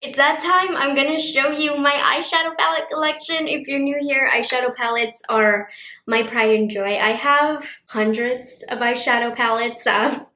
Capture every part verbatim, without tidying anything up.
It's that time. I'm gonna show you my eyeshadow palette collection. If you're new here, eyeshadow palettes are my pride and joy. I have hundreds of eyeshadow palettes. Um,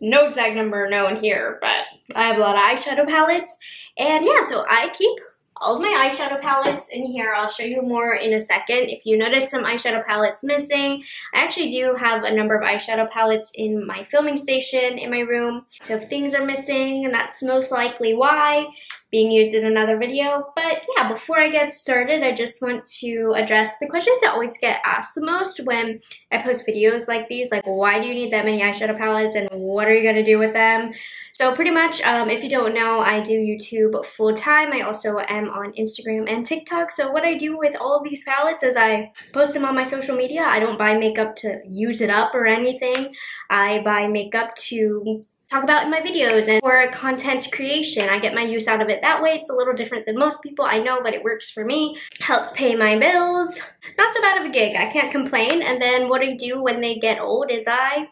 no exact number known here, but I have a lot of eyeshadow palettes. And yeah, so I keep all of my eyeshadow palettes in here. I'll show you more in a second. If you notice some eyeshadow palettes missing, I actually do have a number of eyeshadow palettes in my filming station in my room. So if things are missing, that's most likely why, being used in another video. But yeah, before I get started, I just want to address the questions that always get asked the most when I post videos like these, like why do you need that many eyeshadow palettes and what are you gonna do with them? So pretty much, um, if you don't know, I do YouTube full time. I also am on Instagram and TikTok. So what I do with all these palettes is I post them on my social media. I don't buy makeup to use it up or anything. I buy makeup to talk about in my videos and for content creation. I get my use out of it that way. It's a little different than most people, I know, but it works for me. Helps pay my bills. Not so bad of a gig, I can't complain. And then what I do when they get old is I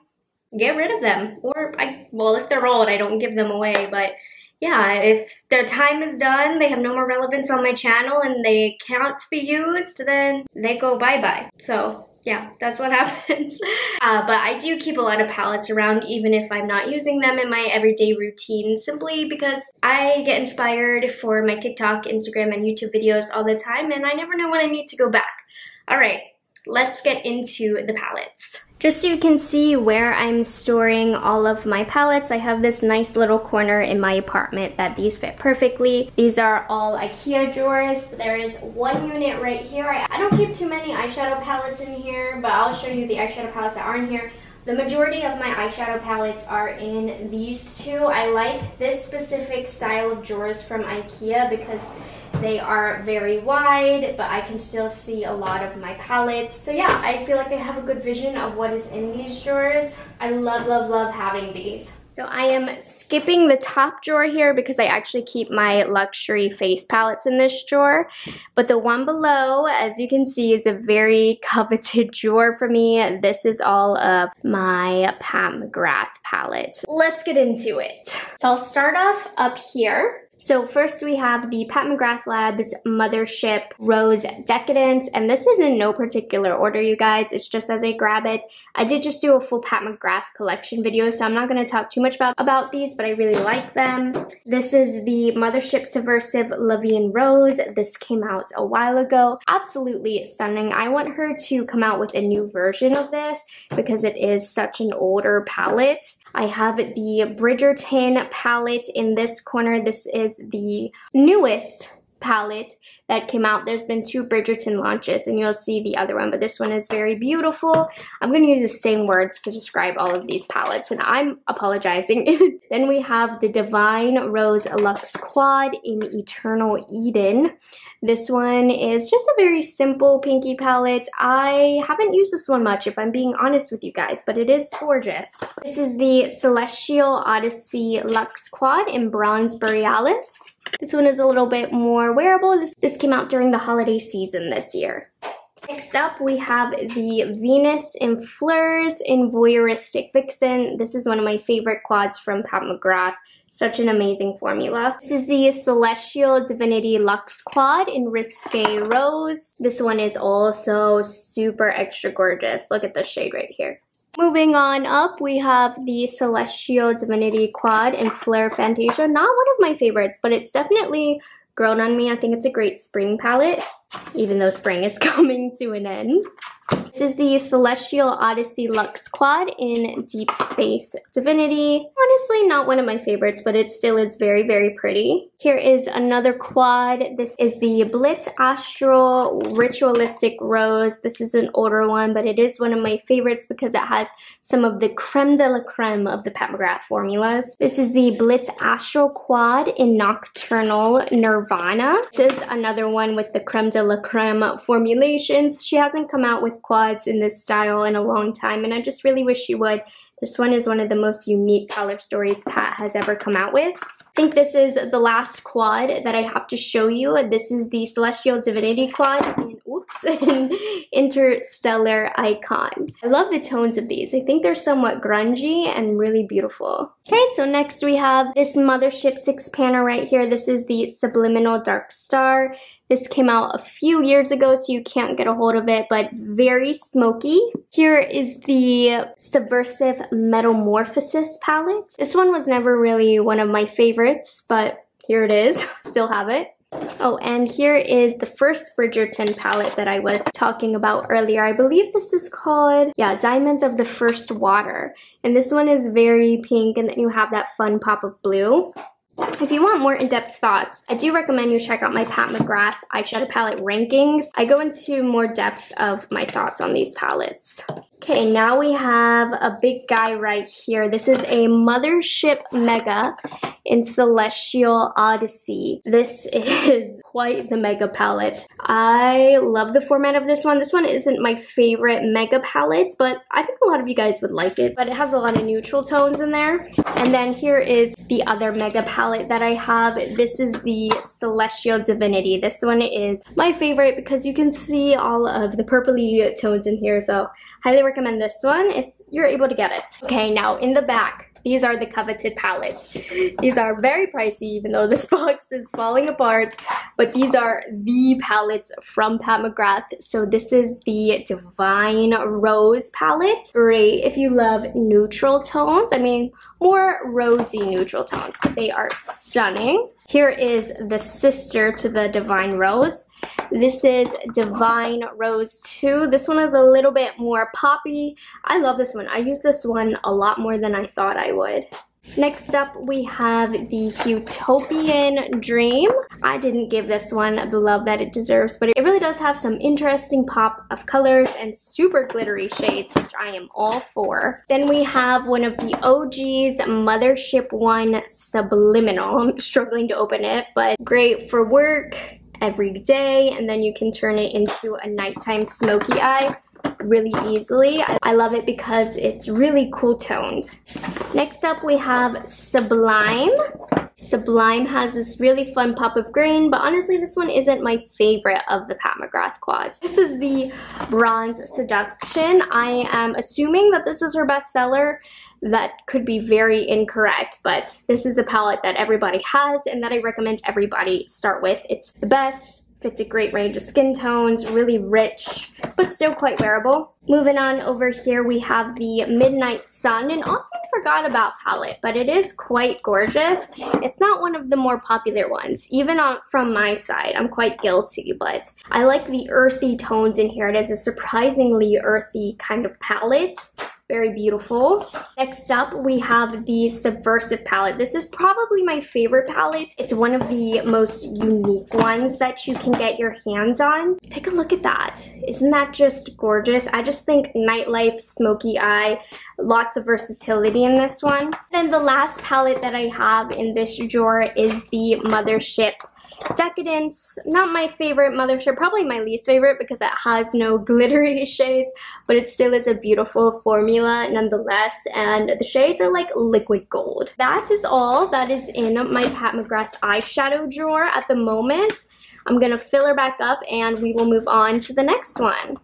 get rid of them. Or, I well, if they're old, I don't give them away, but yeah, if their time is done, they have no more relevance on my channel, and they can't be used, then they go bye-bye. So yeah, that's what happens. Uh, but I do keep a lot of palettes around even if I'm not using them in my everyday routine, simply because I get inspired for my TikTok, Instagram, and YouTube videos all the time, and I never know when I need to go back. All right, let's get into the palettes. Just so you can see where I'm storing all of my palettes, I have this nice little corner in my apartment that these fit perfectly. These are all IKEA drawers. There is one unit right here. I don't keep too many eyeshadow palettes in here, but I'll show you the eyeshadow palettes that are in here. The majority of my eyeshadow palettes are in these two. I like this specific style of drawers from IKEA because they are very wide, but I can still see a lot of my palettes. So yeah, I feel like I have a good vision of what is in these drawers. I love, love, love having these. So I am skipping the top drawer here because I actually keep my luxury face palettes in this drawer. But the one below, as you can see, is a very coveted drawer for me. This is all of my Pat McGrath palettes. Let's get into it. So I'll start off up here. So first we have the Pat McGrath Labs Mothership Rose Decadence, and this is in no particular order, you guys. It's just as I grab it. I did just do a full Pat McGrath collection video, so I'm not going to talk too much about, about these, but I really like them. This is the Mothership Subversive Levian Rose. This came out a while ago. Absolutely stunning. I want her to come out with a new version of this because it is such an older palette. I have the Bridgerton palette in this corner. This is the newest palette that came out. There's been two Bridgerton launches, and you'll see the other one, but this one is very beautiful. I'm going to use the same words to describe all of these palettes, and I'm apologizing. Then we have the Divine Rose Luxe Quad in Eternal Eden. This one is just a very simple pinky palette. I haven't used this one much, if I'm being honest with you guys, but it is gorgeous. This is the Celestial Odyssey Luxe Quad in Bronze Borealis. This one is a little bit more wearable. This, this came out during the holiday season this year. Next up, we have the Venus in Fleurs in Voyeuristic Vixen. This is one of my favorite quads from Pat McGrath. Such an amazing formula. This is the Celestial Divinity Luxe Quad in Risque Rose. This one is also super extra gorgeous. Look at the shade right here. Moving on up, we have the Celestial Divinity Quad in Fleur Fantasia. Not one of my favorites, but it's definitely grown on me. I think it's a great spring palette, even though spring is coming to an end. This is the Celestial Odyssey Luxe Quad in Deep Space Divinity. Honestly, not one of my favorites, but it still is very, very pretty. Here is another quad. This is the Blitz Astral Ritualistic Rose. This is an older one, but it is one of my favorites because it has some of the creme de la creme of the Pat McGrath formulas. This is the Blitz Astral Quad in Nocturnal Nirvana. This is another one with the creme de la creme formulations. She hasn't come out with quads in this style in a long time, and I just really wish she would. This one is one of the most unique color stories Pat has ever come out with. I think this is the last quad that I have to show you. This is the Celestial Divinity Quad in oops, an interstellar icon. I love the tones of these. I think they're somewhat grungy and really beautiful. Okay, so next we have this Mothership six panel right here. This is the Subliminal Dark Star. This came out a few years ago, so you can't get a hold of it, but very smoky. Here is the Subversive Metamorphosis palette. This one was never really one of my favorites, but here it is. Still have it. Oh, and here is the first Bridgerton palette that I was talking about earlier. I believe this is called, yeah, Diamonds of the First Water. And this one is very pink, and then you have that fun pop of blue. If you want more in-depth thoughts, I do recommend you check out my Pat McGrath eyeshadow palette rankings. I go into more depth of my thoughts on these palettes. Okay, now we have a big guy right here. This is a Mothership Mega in Celestial Odyssey. This is quite the mega palette. I love the format of this one. This one isn't my favorite mega palette, but I think a lot of you guys would like it. But it has a lot of neutral tones in there. And then here is the other mega palette that I have. This is the Celestial Divinity. This one is my favorite because you can see all of the purpley tones in here. So highly recommend this one if you're able to get it. Okay, now in the back, these are the coveted palettes. These are very pricey, even though this box is falling apart. But these are the palettes from Pat McGrath. So this is the Divine Rose palette. Great if you love neutral tones. I mean, more rosy neutral tones, but they are stunning. Here is the sister to the Divine Rose. This is Divine Rose two. This one is a little bit more poppy. I love this one. I use this one a lot more than I thought I would. Next up, we have the Utopian Dream. I didn't give this one the love that it deserves, but it really does have some interesting pop of colors and super glittery shades, which I am all for. Then we have one of the O Gs, Mothership one Subliminal. I'm struggling to open it, but great for work every day, and then you can turn it into a nighttime smoky eye really easily. I love it because it's really cool toned. Next up we have Sublime. Sublime has this really fun pop of green, but honestly this one isn't my favorite of the Pat McGrath quads. This is the Bronze Seduction. I am assuming that this is her bestseller. That could be very incorrect, but this is the palette that everybody has and that I recommend everybody start with. It's the best. Fits a great range of skin tones, really rich, but still quite wearable. Moving on over here, we have the Midnight Sun, an often forgot about palette, but it is quite gorgeous. It's not one of the more popular ones, even on, from my side. I'm quite guilty, but I like the earthy tones in here. It is a surprisingly earthy kind of palette. Very beautiful. Next up, we have the Subversive palette. This is probably my favorite palette. It's one of the most unique ones that you can get your hands on. Take a look at that. Isn't that just gorgeous? I just think nightlife, smoky eye, lots of versatility in this one. Then the last palette that I have in this drawer is the Mothership Decadence. Not my favorite Mothership, probably my least favorite because it has no glittery shades, but it still is a beautiful formula nonetheless, and the shades are like liquid gold. That is all that is in my Pat McGrath eyeshadow drawer at the moment. I'm gonna fill her back up and we will move on to the next one.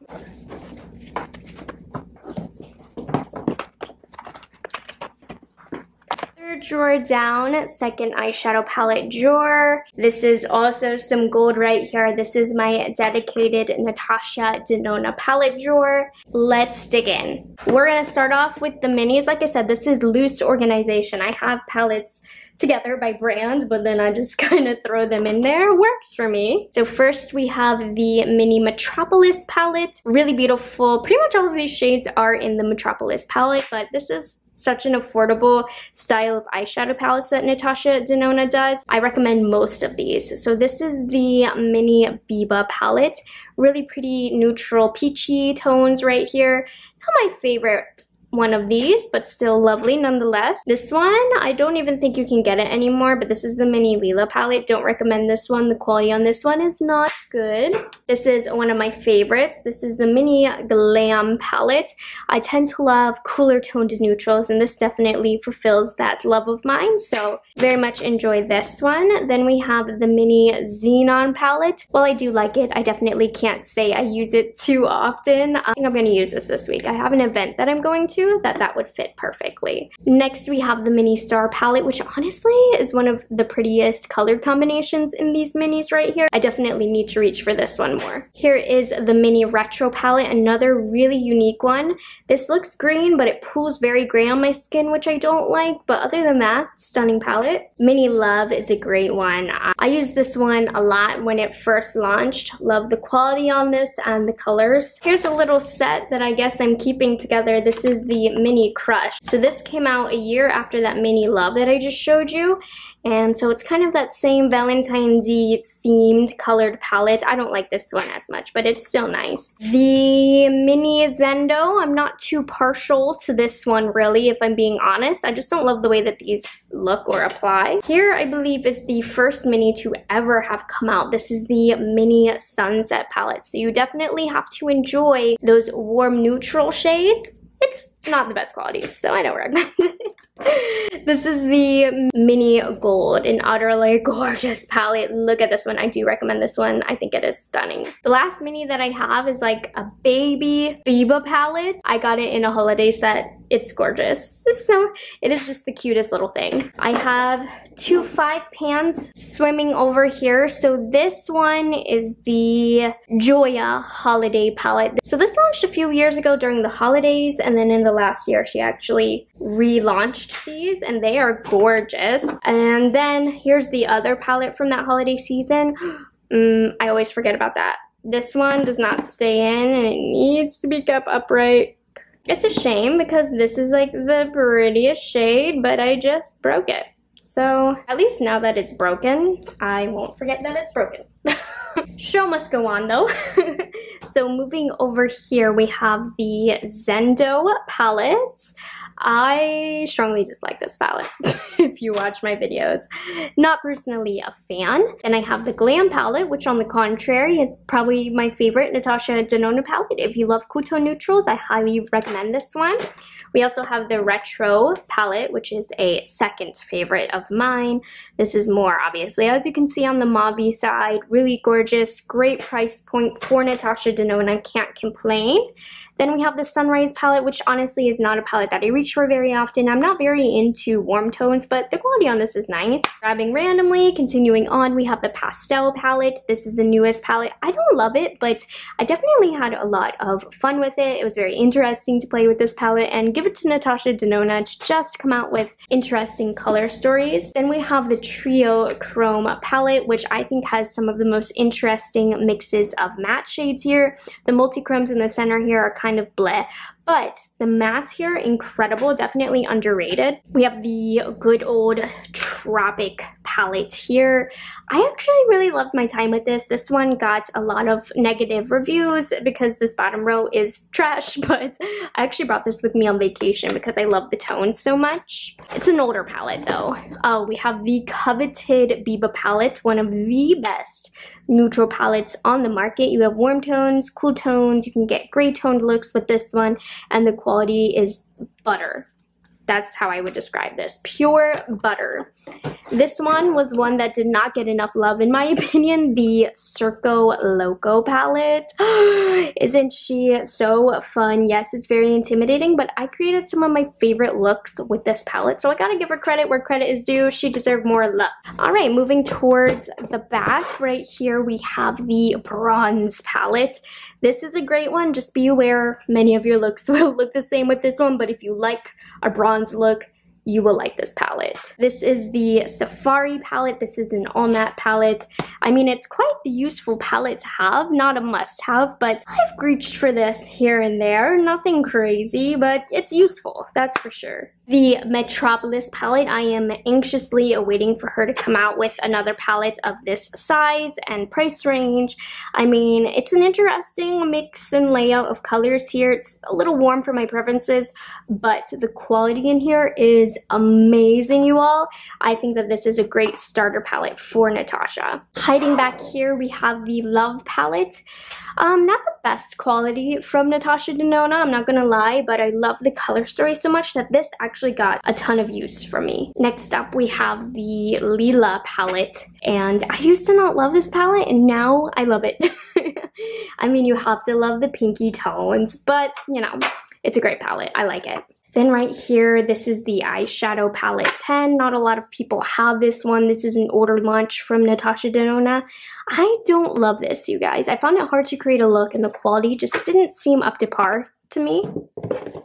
Drawer down, second eyeshadow palette drawer. This is also some gold right here. This is my dedicated Natasha Denona palette drawer. Let's dig in. We're gonna start off with the minis. Like I said, this is loose organization. I have palettes together by brand, but then I just kind of throw them in there. Works for me. So first we have the Mini Metropolis palette. Really beautiful. Pretty much all of these shades are in the Metropolis palette, but this is such an affordable style of eyeshadow palettes that Natasha Denona does. I recommend most of these. So this is the Mini Biba palette. Really pretty neutral peachy tones right here. Not my favorite one of these, but still lovely nonetheless. This one, I don't even think you can get it anymore, but this is the Mini Lila palette. Don't recommend this one. The quality on this one is not good. This is one of my favorites. This is the Mini Glam palette. I tend to love cooler toned neutrals, and this definitely fulfills that love of mine, so very much enjoy this one. Then we have the Mini Xenon palette. While I do like it, I definitely can't say I use it too often. I think I'm going to use this this week. I have an event that I'm going to that that would fit perfectly. Next we have the Mini Star palette, which honestly is one of the prettiest color combinations in these minis right here. I definitely need to reach for this one more. Here is the Mini Retro palette, another really unique one. This looks green, but it pools very gray on my skin, which I don't like, but other than that, stunning palette. Mini Love is a great one. I used this one a lot when it first launched. Love the quality on this and the colors. Here's a little set that I guess I'm keeping together. This is the Mini Crush. So this came out a year after that Mini Love that I just showed you, and so it's kind of that same Valentine's-y themed colored palette. I don't like this one as much, but it's still nice. The Mini Zendo, I'm not too partial to this one really, if I'm being honest. I just don't love the way that these look or apply. Here I believe is the first mini to ever have come out. This is the Mini Sunset palette, so you definitely have to enjoy those warm neutral shades. It's not the best quality, so I don't recommend it. This is the Mini Gold, an utterly gorgeous palette. Look at this one. I do recommend this one. I think it is stunning. The last mini that I have is like a baby Biba palette. I got it in a holiday set. It's gorgeous. So it is just the cutest little thing. I have two five pans swimming over here. So this one is the Joya Holiday palette. So this launched a few years ago during the holidays, and then in the last year she actually relaunched these, and they are gorgeous. And then here's the other palette from that holiday season. mm, I always forget about that. This one does not stay in and it needs to be kept upright. It's a shame because this is like the prettiest shade, but I just broke it. So at least now that it's broken, I won't forget that it's broken. Show must go on though. So moving over here, we have the Zendo palette. I strongly dislike this palette if you watch my videos. Not personally a fan. Then I have the Glam palette, which on the contrary is probably my favorite Natasha Denona palette. If you love cool tone neutrals, I highly recommend this one. We also have the Retro palette, which is a second favorite of mine. This is more, obviously, as you can see, on the mauve side. Really gorgeous, great price point for Natasha Denona. Can't complain. Then we have the Sunrise palette, which honestly is not a palette that I reach for very often. I'm not very into warm tones, but the quality on this is nice. Grabbing randomly, continuing on, we have the Pastel palette. This is the newest palette. I don't love it, but I definitely had a lot of fun with it. It was very interesting to play with this palette and give it to Natasha Denona to just come out with interesting color stories. Then we have the Trio Chrome palette, which I think has some of the most interesting mixes of matte shades here. The multi-chromes in the center here are kind of bleh, but the mattes here, incredible, definitely underrated. We have the good old Tropic palette here. I actually really loved my time with this. This one got a lot of negative reviews because this bottom row is trash, but I actually brought this with me on vacation because I love the tone so much. It's an older palette though. Oh, we have the coveted Biba palette, one of the best neutral palettes on the market. You have warm tones, cool tones, you can get gray toned looks with this one, and the quality is butter. That's how I would describe this. Pure butter. This one was one that did not get enough love, in my opinion. The Circo Loco palette. Isn't she so fun? Yes, it's very intimidating, but I created some of my favorite looks with this palette, so I gotta give her credit where credit is due. She deserved more love. Alright, moving towards the back. Right here we have the Bronze palette. This is a great one. Just be aware, many of your looks will look the same with this one, but if you like a bronze look, you will like this palette. This is the Safari palette. This is an all matte palette. I mean, it's quite the useful palette to have, not a must have, but I've reached for this here and there. Nothing crazy, but it's useful, that's for sure. the Metropolis palette. I am anxiously awaiting for her to come out with another palette of this size and price range. I mean, it's an interesting mix and layout of colors here. It's a little warm for my preferences, but the quality in here is amazing, you all. I think that this is a great starter palette for Natasha. Hiding back here, we have the Love palette. Um, not the best quality from Natasha Denona, I'm not gonna lie, but I love the color story so much that this actually Actually got a ton of use from me. Next up, we have the Lila palette, and I used to not love this palette and now I love it. I mean, you have to love the pinky tones, but you know, it's a great palette. I like it. Then right here, this is the eyeshadow palette ten. Not a lot of people have this one. This is an older launch from Natasha Denona. I don't love this, you guys. I found it hard to create a look and the quality just didn't seem up to par to me.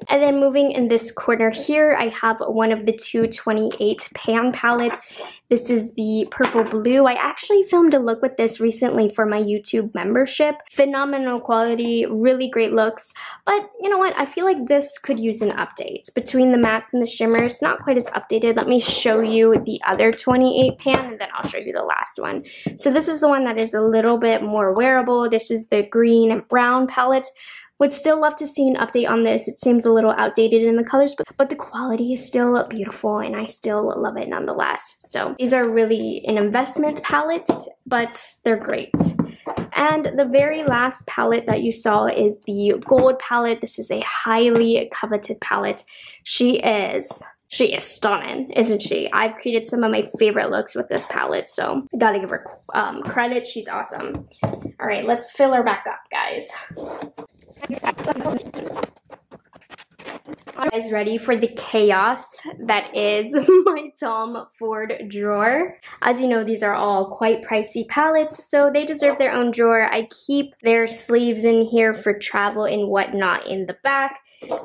And then moving in this corner here, I have one of the two twenty-eight pan palettes. This is the purple blue. I actually filmed a look with this recently for my YouTube membership. Phenomenal quality, really great looks. But you know what? I feel like this could use an update. Between the mattes and the shimmers, not quite as updated. Let me show you the other twenty-eight pan and then I'll show you the last one. So this is the one that is a little bit more wearable. This is the green and brown palette. Would still love to see an update on this. It seems a little outdated in the colors, but, but the quality is still beautiful and I still love it nonetheless. So these are really an investment palette, but they're great. And the very last palette that you saw is the gold palette. This is a highly coveted palette. She is... She is stunning, isn't she? I've created some of my favorite looks with this palette, so I gotta give her um, credit. She's awesome. All right, let's fill her back up, guys. Are you guys ready for the chaos that is my Tom Ford drawer? As you know, these are all quite pricey palettes, so they deserve their own drawer. I keep their sleeves in here for travel and whatnot in the back.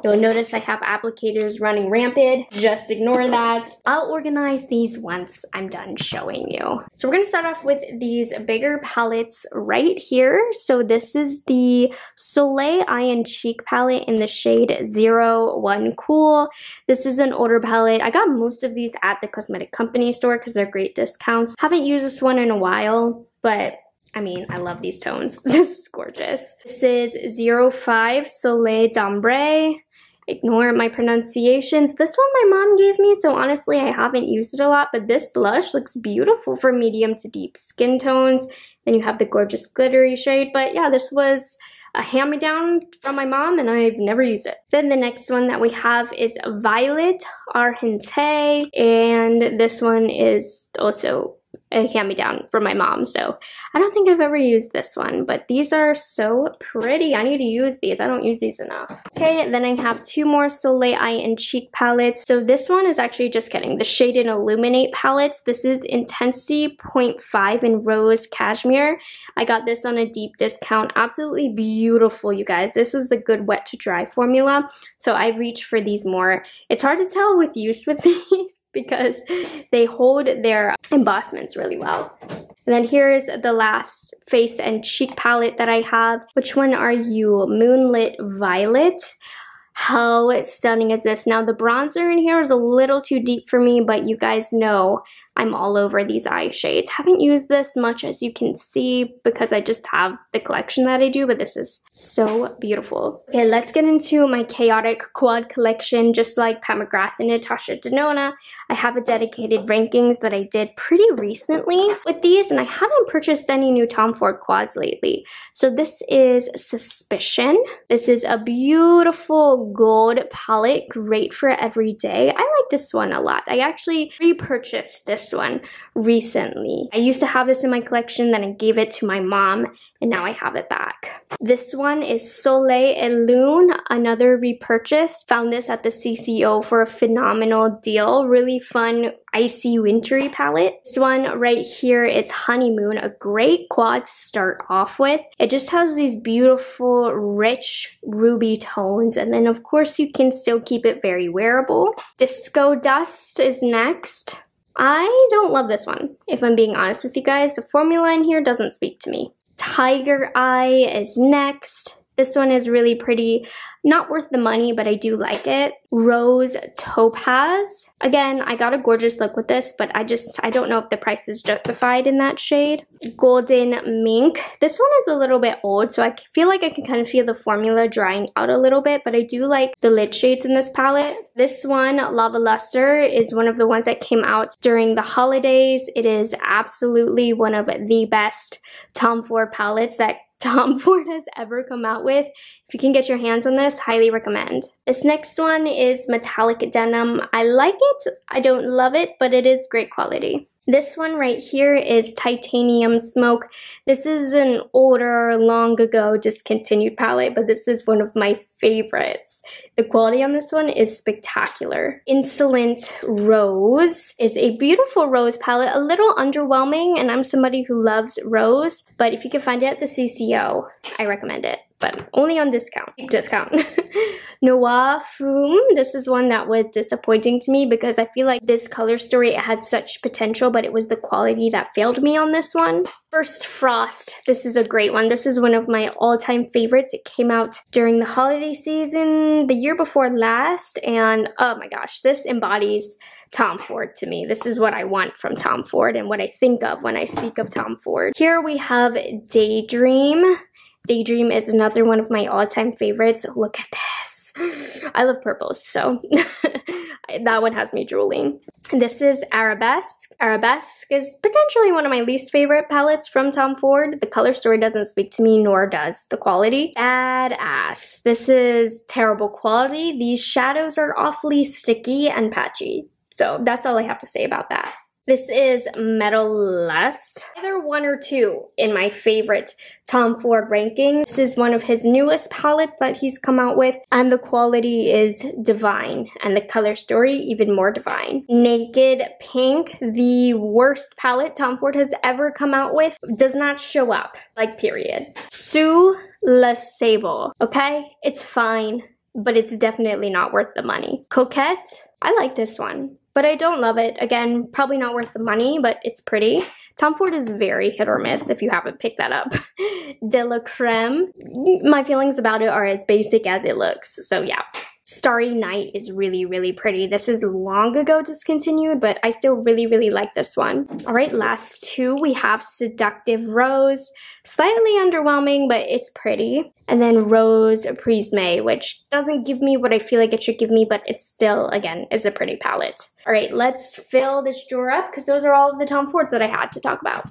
You'll notice I have applicators running rampant. Just ignore that. I'll organize these once I'm done showing you. So we're going to start off with these bigger palettes right here. So this is the Soleil Eye and Cheek palette in the shade zero one Cool. This is an older palette. I got most of these at the cosmetic company store because they're great discounts. Haven't used this one in a while, but... I mean, I love these tones. This is gorgeous. This is zero five Soleil d'Ambre. Ignore my pronunciations. This one my mom gave me, so honestly, I haven't used it a lot, but this blush looks beautiful for medium to deep skin tones. Then you have the gorgeous glittery shade, but yeah, this was a hand-me-down from my mom and I've never used it. Then the next one that we have is Violet Argentée, and this one is also a hand-me-down from my mom, so I don't think I've ever used this one, but these are so pretty. I need to use these. I don't use these enough. Okay, then I have two more Soleil Eye and Cheek palettes. So this one is actually just kidding. The Shade and Illuminate palettes. This is Intensity zero point five in Rose Cashmere. I got this on a deep discount. Absolutely beautiful, you guys. This is a good wet to dry formula, so I reach for these more. It's hard to tell with use with these, because they hold their embossments really well. And then here is the last face and cheek palette that I have. Which one are you? Moonlit Violet. How stunning is this? Now the bronzer in here is a little too deep for me, but you guys know I'm all over these eye shades. Haven't used this much, as you can see, because I just have the collection that I do, but this is so beautiful. Okay, let's get into my chaotic quad collection. Just like Pat McGrath and Natasha Denona, I have a dedicated rankings that I did pretty recently with these, and I haven't purchased any new Tom Ford quads lately. So this is Suspicion. This is a beautiful gold palette, great for every day. I like this one a lot. I actually repurchased this one recently. I used to have this in my collection, then I gave it to my mom, and now I have it back. This one is Soleil et Lune, another repurchased. Found this at the C C O for a phenomenal deal. Really fun, icy, wintry palette. This one right here is Honeymoon, a great quad to start off with. It just has these beautiful, rich, ruby tones, and then of course you can still keep it very wearable. Disco Dust is next. I don't love this one, if I'm being honest with you guys. The formula in here doesn't speak to me. Tiger Eye is next. This one is really pretty. Not worth the money, but I do like it. Rose Topaz. Again, I got a gorgeous look with this, but I just, I don't know if the price is justified in that shade. Golden Mink. This one is a little bit old, so I feel like I can kind of feel the formula drying out a little bit, but I do like the lid shades in this palette. This one, Lava Luster, is one of the ones that came out during the holidays. It is absolutely one of the best Tom Ford palettes that Tom Ford has ever come out with. If you can get your hands on this, highly recommend. This next one is Metallic Denim. I like it. I don't love it, but it is great quality. This one right here is Titanium Smoke. This is an older, long ago discontinued palette, but this is one of my favorites. The quality on this one is spectacular. Insolent Rose is a beautiful rose palette, a little underwhelming, and I'm somebody who loves rose, but if you can find it at the C C O, I recommend it, but only on discount. Discount. Noir Fume. This is one that was disappointing to me because I feel like this color story, it had such potential, but it was the quality that failed me on this one. First Frost. This is a great one. This is one of my all-time favorites. It came out during the holiday season the year before last, and oh my gosh, this embodies Tom Ford to me. This is what I want from Tom Ford and what I think of when I speak of Tom Ford. Here we have Daydream. Daydream is another one of my all-time favorites. Look at this. I love purples, so that one has me drooling. This is Arabesque. Arabesque is potentially one of my least favorite palettes from Tom Ford. The color story doesn't speak to me, nor does the quality. Badass. This is terrible quality. These shadows are awfully sticky and patchy. So that's all I have to say about that. This is Metal Lust. Either one or two in my favorite Tom Ford ranking. This is one of his newest palettes that he's come out with, and the quality is divine, and the color story even more divine. Naked Pink, the worst palette Tom Ford has ever come out with, does not show up, like period. Sous le Sable, okay? It's fine, but it's definitely not worth the money. Coquette, I like this one, but I don't love it. Again, probably not worth the money, but it's pretty. Tom Ford is very hit or miss if you haven't picked that up. De La Creme. My feelings about it are as basic as it looks, so yeah. Starry Night is really, really pretty. This is long ago discontinued, but I still really, really like this one. All right, last two, we have Seductive Rose. Slightly underwhelming, but it's pretty. And then Rose Prisme, which doesn't give me what I feel like it should give me, but it still, again, is a pretty palette. All right, let's fill this drawer up because those are all of the Tom Fords that I had to talk about.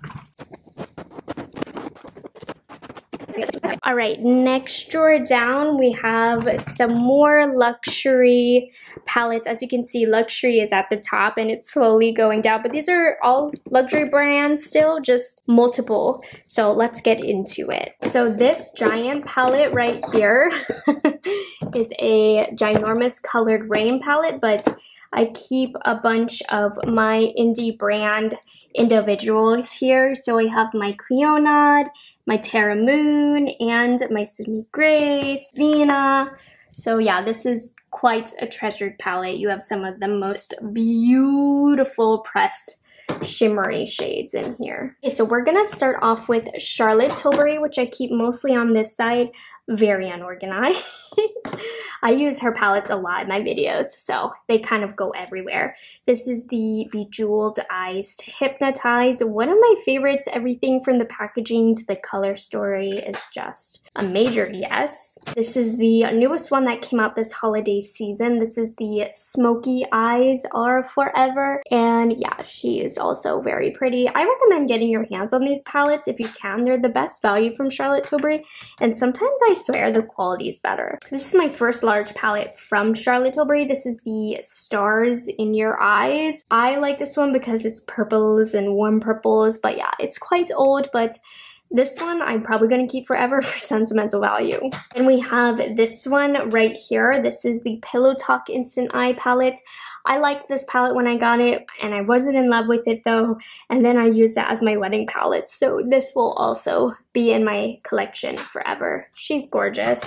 All right, next drawer down, we have some more luxury palettes. As you can see, luxury is at the top and it's slowly going down, but these are all luxury brands still, just multiple. So let's get into it. So this giant palette right here is a ginormous Colored Rain palette, but I keep a bunch of my indie brand individuals here. So I have my Cleonad, my Terra Moon, and my Sydney Grace, Vina. So yeah, this is quite a treasured palette. You have some of the most beautiful pressed shimmery shades in here. Okay, so we're gonna start off with Charlotte Tilbury, which I keep mostly on this side. Very unorganized. I use her palettes a lot in my videos, so they kind of go everywhere. This is the Bejeweled Eyes to Hypnotize. One of my favorites. Everything from the packaging to the color story is just a major yes. This is the newest one that came out this holiday season. This is the Smoky Eyes Are Forever. And yeah, she is also very pretty. I recommend getting your hands on these palettes if you can. They're the best value from Charlotte Tilbury, and sometimes I swear the quality is better. This is my first large palette from Charlotte Tilbury. This is the Stars in Your Eyes. I like this one because it's purples and warm purples, but yeah, it's quite old, but this one I'm probably going to keep forever for sentimental value. And we have this one right here. This is the Pillow Talk Instant Eye palette. I liked this palette when I got it, and I wasn't in love with it though, and then I used it as my wedding palette, so this will also be in my collection forever. She's gorgeous.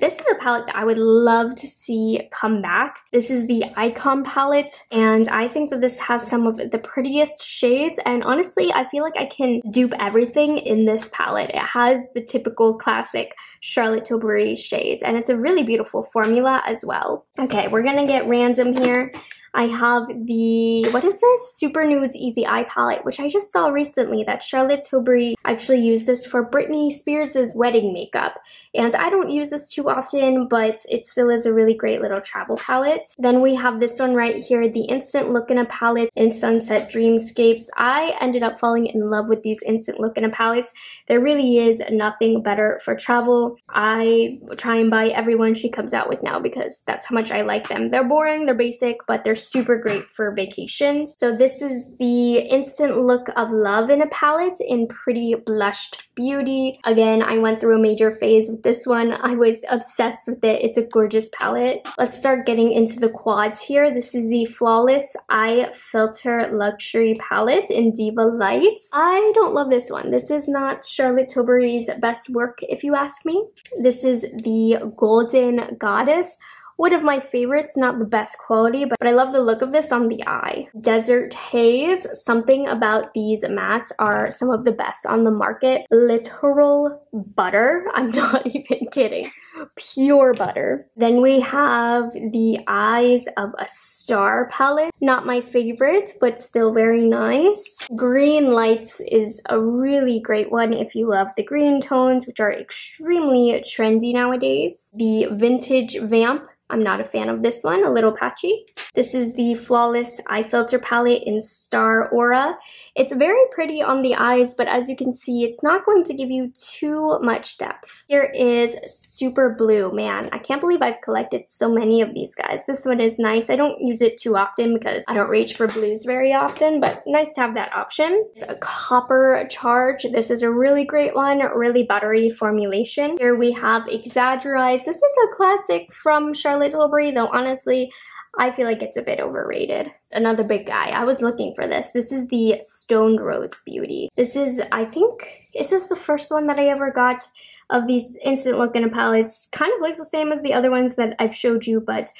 This is a palette that I would love to see come back. This is the Icon palette, and I think that this has some of the prettiest shades, and honestly, I feel like I can dupe everything in this palette. It has the typical classic Charlotte Tilbury shades, and it's a really beautiful formula as well. Okay, we're gonna get random here. I have the, what is this? Super Nudes Easy Eye palette, which I just saw recently that Charlotte Tilbury actually used this for Britney Spears' wedding makeup. And I don't use this too often, but it still is a really great little travel palette. Then we have this one right here, the Instant Look in a palette in Sunset Dreamscapes. I ended up falling in love with these Instant Look in a palettes. There really is nothing better for travel. I try and buy every one she comes out with now because that's how much I like them. They're boring, they're basic, but they're super great for vacations. So this is the Instant Look of Love in a palette in Pretty Blushed Beauty. Again, I went through a major phase with this one. I was obsessed with it. It's a gorgeous palette. Let's start getting into the quads here. This is the Flawless Eye Filter Luxury palette in Diva Light. I don't love this one. This is not Charlotte Tilbury's best work, if you ask me. This is the Golden Goddess. One of my favorites, not the best quality, but I love the look of this on the eye. Desert Haze, something about these mattes are some of the best on the market. Literal butter, I'm not even kidding. Pure butter. Then we have the Eyes of a Star palette. Not my favorite, but still very nice. Green Lights is a really great one if you love the green tones, which are extremely trendy nowadays. The Vintage Vamp. I'm not a fan of this one, a little patchy. This is the Flawless Eye Filter palette in Star Aura. It's very pretty on the eyes, but as you can see, it's not going to give you too much depth. Here is Super Blue. Man, I can't believe I've collected so many of these guys. This one is nice. I don't use it too often because I don't reach for blues very often, but nice to have that option. It's a Copper Charge. This is a really great one, really buttery formulation. Here we have Exaggerize. This is a classic from Charlotte Tilbury, though honestly I feel like it's a bit overrated. Another big guy. I was looking for this. This is the Stoned Rose Beauty. This is, I think, is this the first one that I ever got of these Instant Look in a palettes? Kind of looks the same as the other ones that I've showed you, but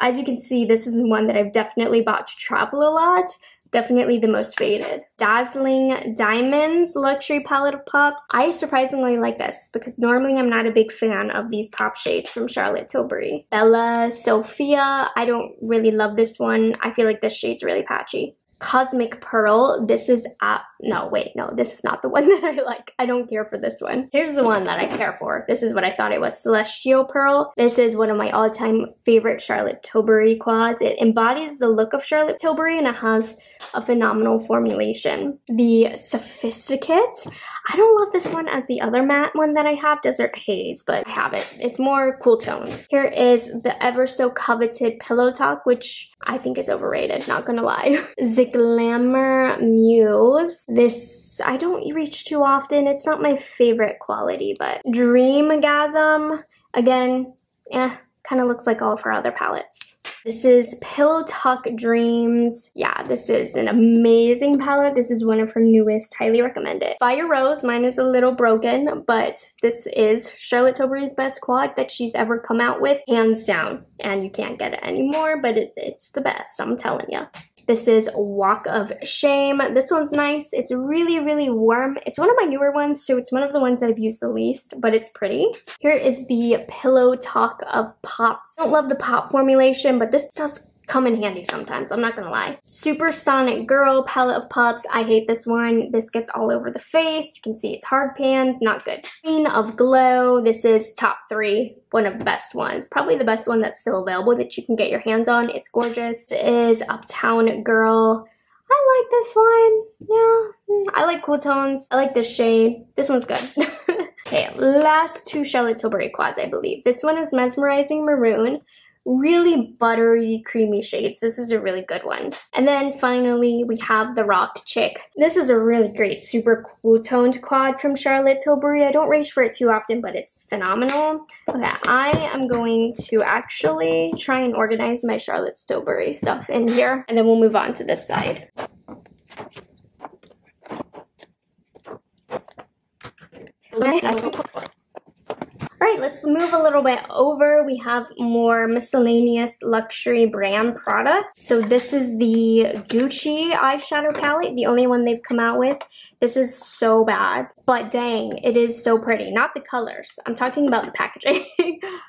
as you can see, this is one that I've definitely bought to travel a lot. Definitely the most faded. Dazzling Diamonds Luxury Palette of Pops. I surprisingly like this because normally I'm not a big fan of these pop shades from Charlotte Tilbury. Bella Sophia. I don't really love this one. I feel like this shade's really patchy. Cosmic Pearl. This is uh, no wait no this is not the one that I like. I don't care for this one. Here's the one that I care for. This is what I thought it was. Celestial Pearl. This is one of my all-time favorite Charlotte Tilbury quads. It embodies the look of Charlotte Tilbury and it has a phenomenal formulation. The Sophisticate. I don't love this one as the other matte one that I have, Desert Haze, but I have it. It's more cool toned. Here is the ever so coveted Pillow Talk, which I think is overrated, not gonna lie. Glamour Muse. This I don't reach too often. It's not my favorite quality, but Dreamgasm. Again, eh, kind of looks like all of her other palettes. This is Pillow Talk Dreams. Yeah, this is an amazing palette. This is one of her newest. Highly recommend it. Fire Rose. Mine is a little broken, but this is Charlotte Tilbury's best quad that she's ever come out with. Hands down. And you can't get it anymore, but it, it's the best. I'm telling you. This is Walk of Shame. This one's nice. It's really, really warm. It's one of my newer ones, so it's one of the ones that I've used the least, but it's pretty. Here is the Pillow Talk of Pops. I don't love the pop formulation, but this does come in handy sometimes, I'm not gonna lie. Supersonic Girl palette of pops. I hate this one. This gets all over the face. You can see it's hard panned, not good. Queen of Glow. This is top three, one of the best ones. Probably the best one that's still available that you can get your hands on. It's gorgeous. This is Uptown Girl. I like this one. Yeah, I like cool tones. I like this shade. This one's good. Okay, last two Charlotte Tilbury quads, I believe. This one is Mesmerizing Maroon. really buttery, creamy shades. This is a really good one. And then finally, we have the Rock Chick. This is a really great, super cool-toned quad from Charlotte Tilbury. I don't reach for it too often, but it's phenomenal. Okay, I am going to actually try and organize my Charlotte Tilbury stuff in here, and then we'll move on to this side. Alright, let's move a little bit over. We have more miscellaneous luxury brand products. So this is the Gucci eyeshadow palette, the only one they've come out with. This is so bad, but dang, it is so pretty. Not the colors, I'm talking about the packaging.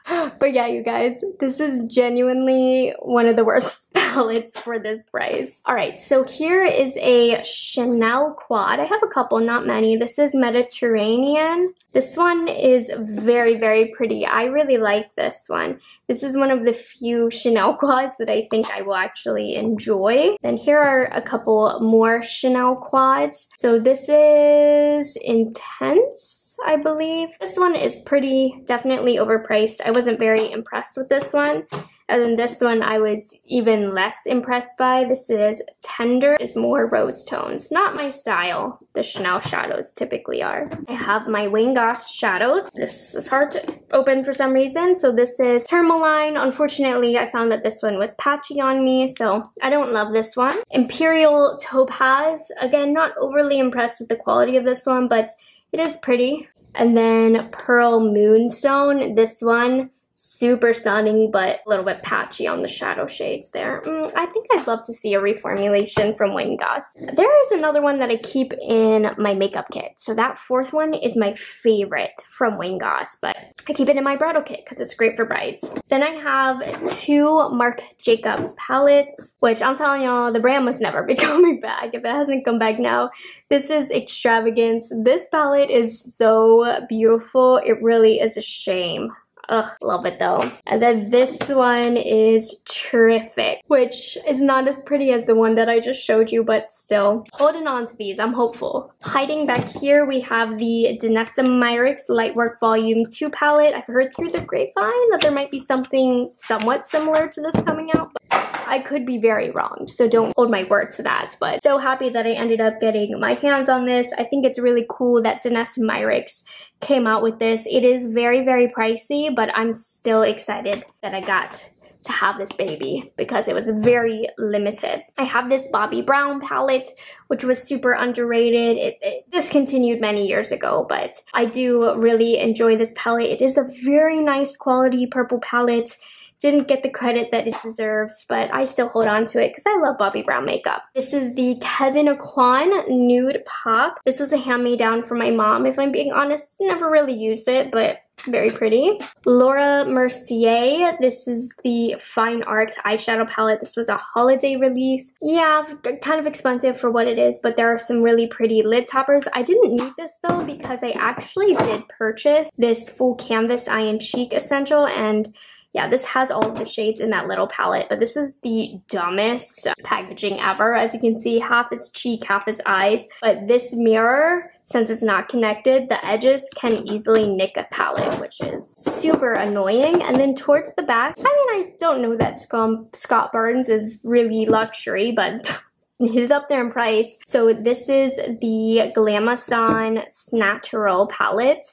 But yeah, you guys, this is genuinely one of the worst palettes for this price. Alright, so here is a Chanel quad. I have a couple, not many. This is Mediterranean. This one is very, very pretty. I really like this one. This is one of the few Chanel quads that I think I will actually enjoy. Then here are a couple more Chanel quads. So this This is Intense, I believe. This one is pretty, definitely overpriced. I wasn't very impressed with this one. And then this one I was even less impressed by. This is Tender. It's more rose tones. Not my style. The Chanel shadows typically are. I have my Wayne Goss shadows. This is hard to open for some reason. So this is Tourmaline. Unfortunately, I found that this one was patchy on me, so I don't love this one. Imperial Topaz. Again, not overly impressed with the quality of this one, but it is pretty. And then Pearl Moonstone. This one, super stunning, but a little bit patchy on the shadow shades there. Mm, I think I'd love to see a reformulation from Wayne Goss. There is another one that I keep in my makeup kit. So that fourth one is my favorite from Wayne Goss, but I keep it in my bridal kit because it's great for brides. Then I have two Marc Jacobs palettes, which I'm telling y'all, the brand must never be coming back. If it hasn't come back now, this is Extravagance. This palette is so beautiful. It really is a shame. Ugh, love it though. And then this one is Terrific, which is not as pretty as the one that I just showed you, but still holding on to these. I'm hopeful. Hiding back here, we have the Danessa Myricks Lightwork Volume two palette. I've heard through the grapevine that there might be something somewhat similar to this coming out, but I could be very wrong, so don't hold my word to that. But so happy that I ended up getting my hands on this. I think it's really cool that Danessa Myricks came out with this. It is very, very pricey, but I'm still excited that I got to have this baby because it was very limited. I have this Bobbi Brown palette, which was super underrated. It, it discontinued many years ago, but I do really enjoy this palette. It is a very nice quality purple palette. Didn't get the credit that it deserves, but I still hold on to it because I love Bobbi Brown makeup. This is the Kevin Aquan Nude Pop. This was a hand-me-down from my mom. If I'm being honest, never really used it, but very pretty. Laura Mercier. This is the Fine Art eyeshadow palette. This was a holiday release. Yeah, kind of expensive for what it is, but there are some really pretty lid toppers. I didn't need this though because I actually did purchase this full canvas eye and cheek essential, and yeah, this has all of the shades in that little palette, but this is the dumbest packaging ever. As you can see, half is cheek, half is eyes. But this mirror, since it's not connected, the edges can easily nick a palette, which is super annoying. And then towards the back, I mean, I don't know that Scott Burns is really luxury, but he's up there in price. So this is the Glamasan Snatural palette.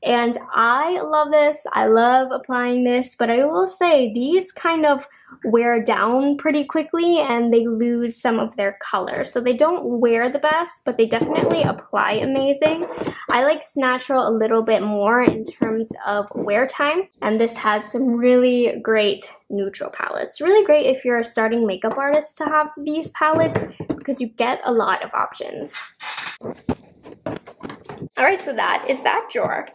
And I love this. I love applying this, but I will say these kind of wear down pretty quickly and they lose some of their color. So they don't wear the best, but they definitely apply amazing. I like Snatural a little bit more in terms of wear time. And this has some really great neutral palettes. Really great if you're a starting makeup artist to have these palettes because you get a lot of options. Alright, so that is that drawer.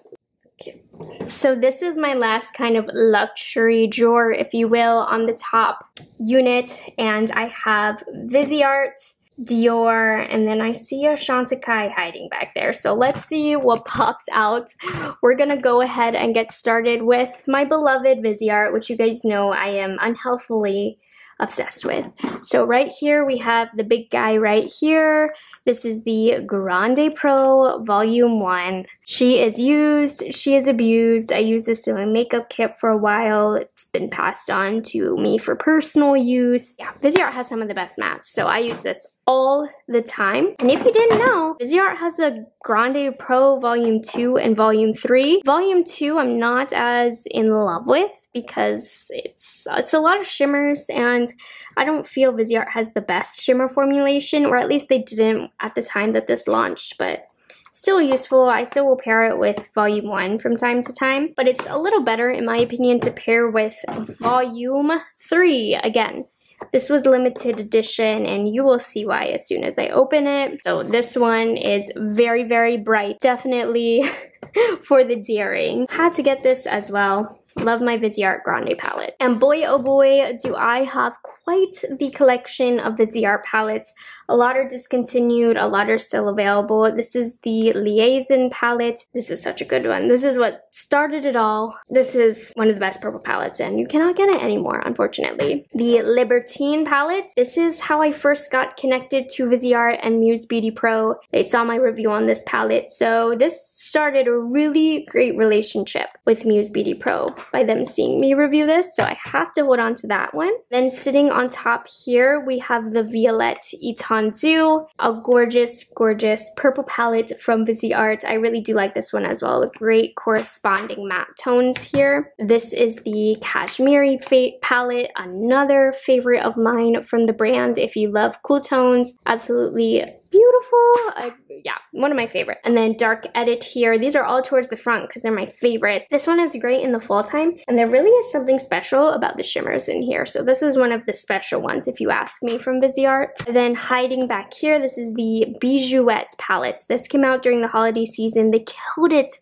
So this is my last kind of luxury drawer, if you will, on the top unit, and I have Viseart, Dior, and then I see a Chantecaille hiding back there. So let's see what pops out. We're gonna go ahead and get started with my beloved Viseart, which you guys know I am unhealthily obsessed with. So right here we have the big guy right here. This is the Grande Pro Volume one. She is used, she is abused. I used this in my makeup kit for a while. It's been passed on to me for personal use. Yeah, Viseart has some of the best mattes, so I use this all the time. And if you didn't know, Viseart has a Grande Pro Volume two and Volume three. Volume two I'm not as in love with because it's it's a lot of shimmers, and I don't feel Viseart has the best shimmer formulation, or at least they didn't at the time that this launched, but still useful. I still will pair it with Volume one from time to time, but it's a little better in my opinion to pair with Volume three again. This was limited edition, and you will see why as soon as I open it. So this one is very, very bright. Definitely for the daring. Had to get this as well. Love my Viseart Grande palette. And boy, oh boy, do I have quite the collection of Viseart palettes. A lot are discontinued, a lot are still available. This is the Liaison palette. This is such a good one. This is what started it all. This is one of the best purple palettes, and you cannot get it anymore, unfortunately. The Libertine palette. This is how I first got connected to Viseart and Muse Beauty Pro. They saw my review on this palette, so this started a really great relationship with Muse Beauty Pro by them seeing me review this, so I have to hold on to that one. Then sitting on top here, we have the Violette Etondu, a gorgeous, gorgeous purple palette from Viseart. I really do like this one as well. Great corresponding matte tones here. This is the Kashmiri palette, another favorite of mine from the brand. If you love cool tones, absolutely beautiful. Uh, yeah, one of my favorites. And then Dark Edit here. These are all towards the front because they're my favorites. This one is great in the fall time, and there really is something special about the shimmers in here. So this is one of the special ones, if you ask me, from Viseart. And then hiding back here, this is the Bijouette palette. This came out during the holiday season. They killed it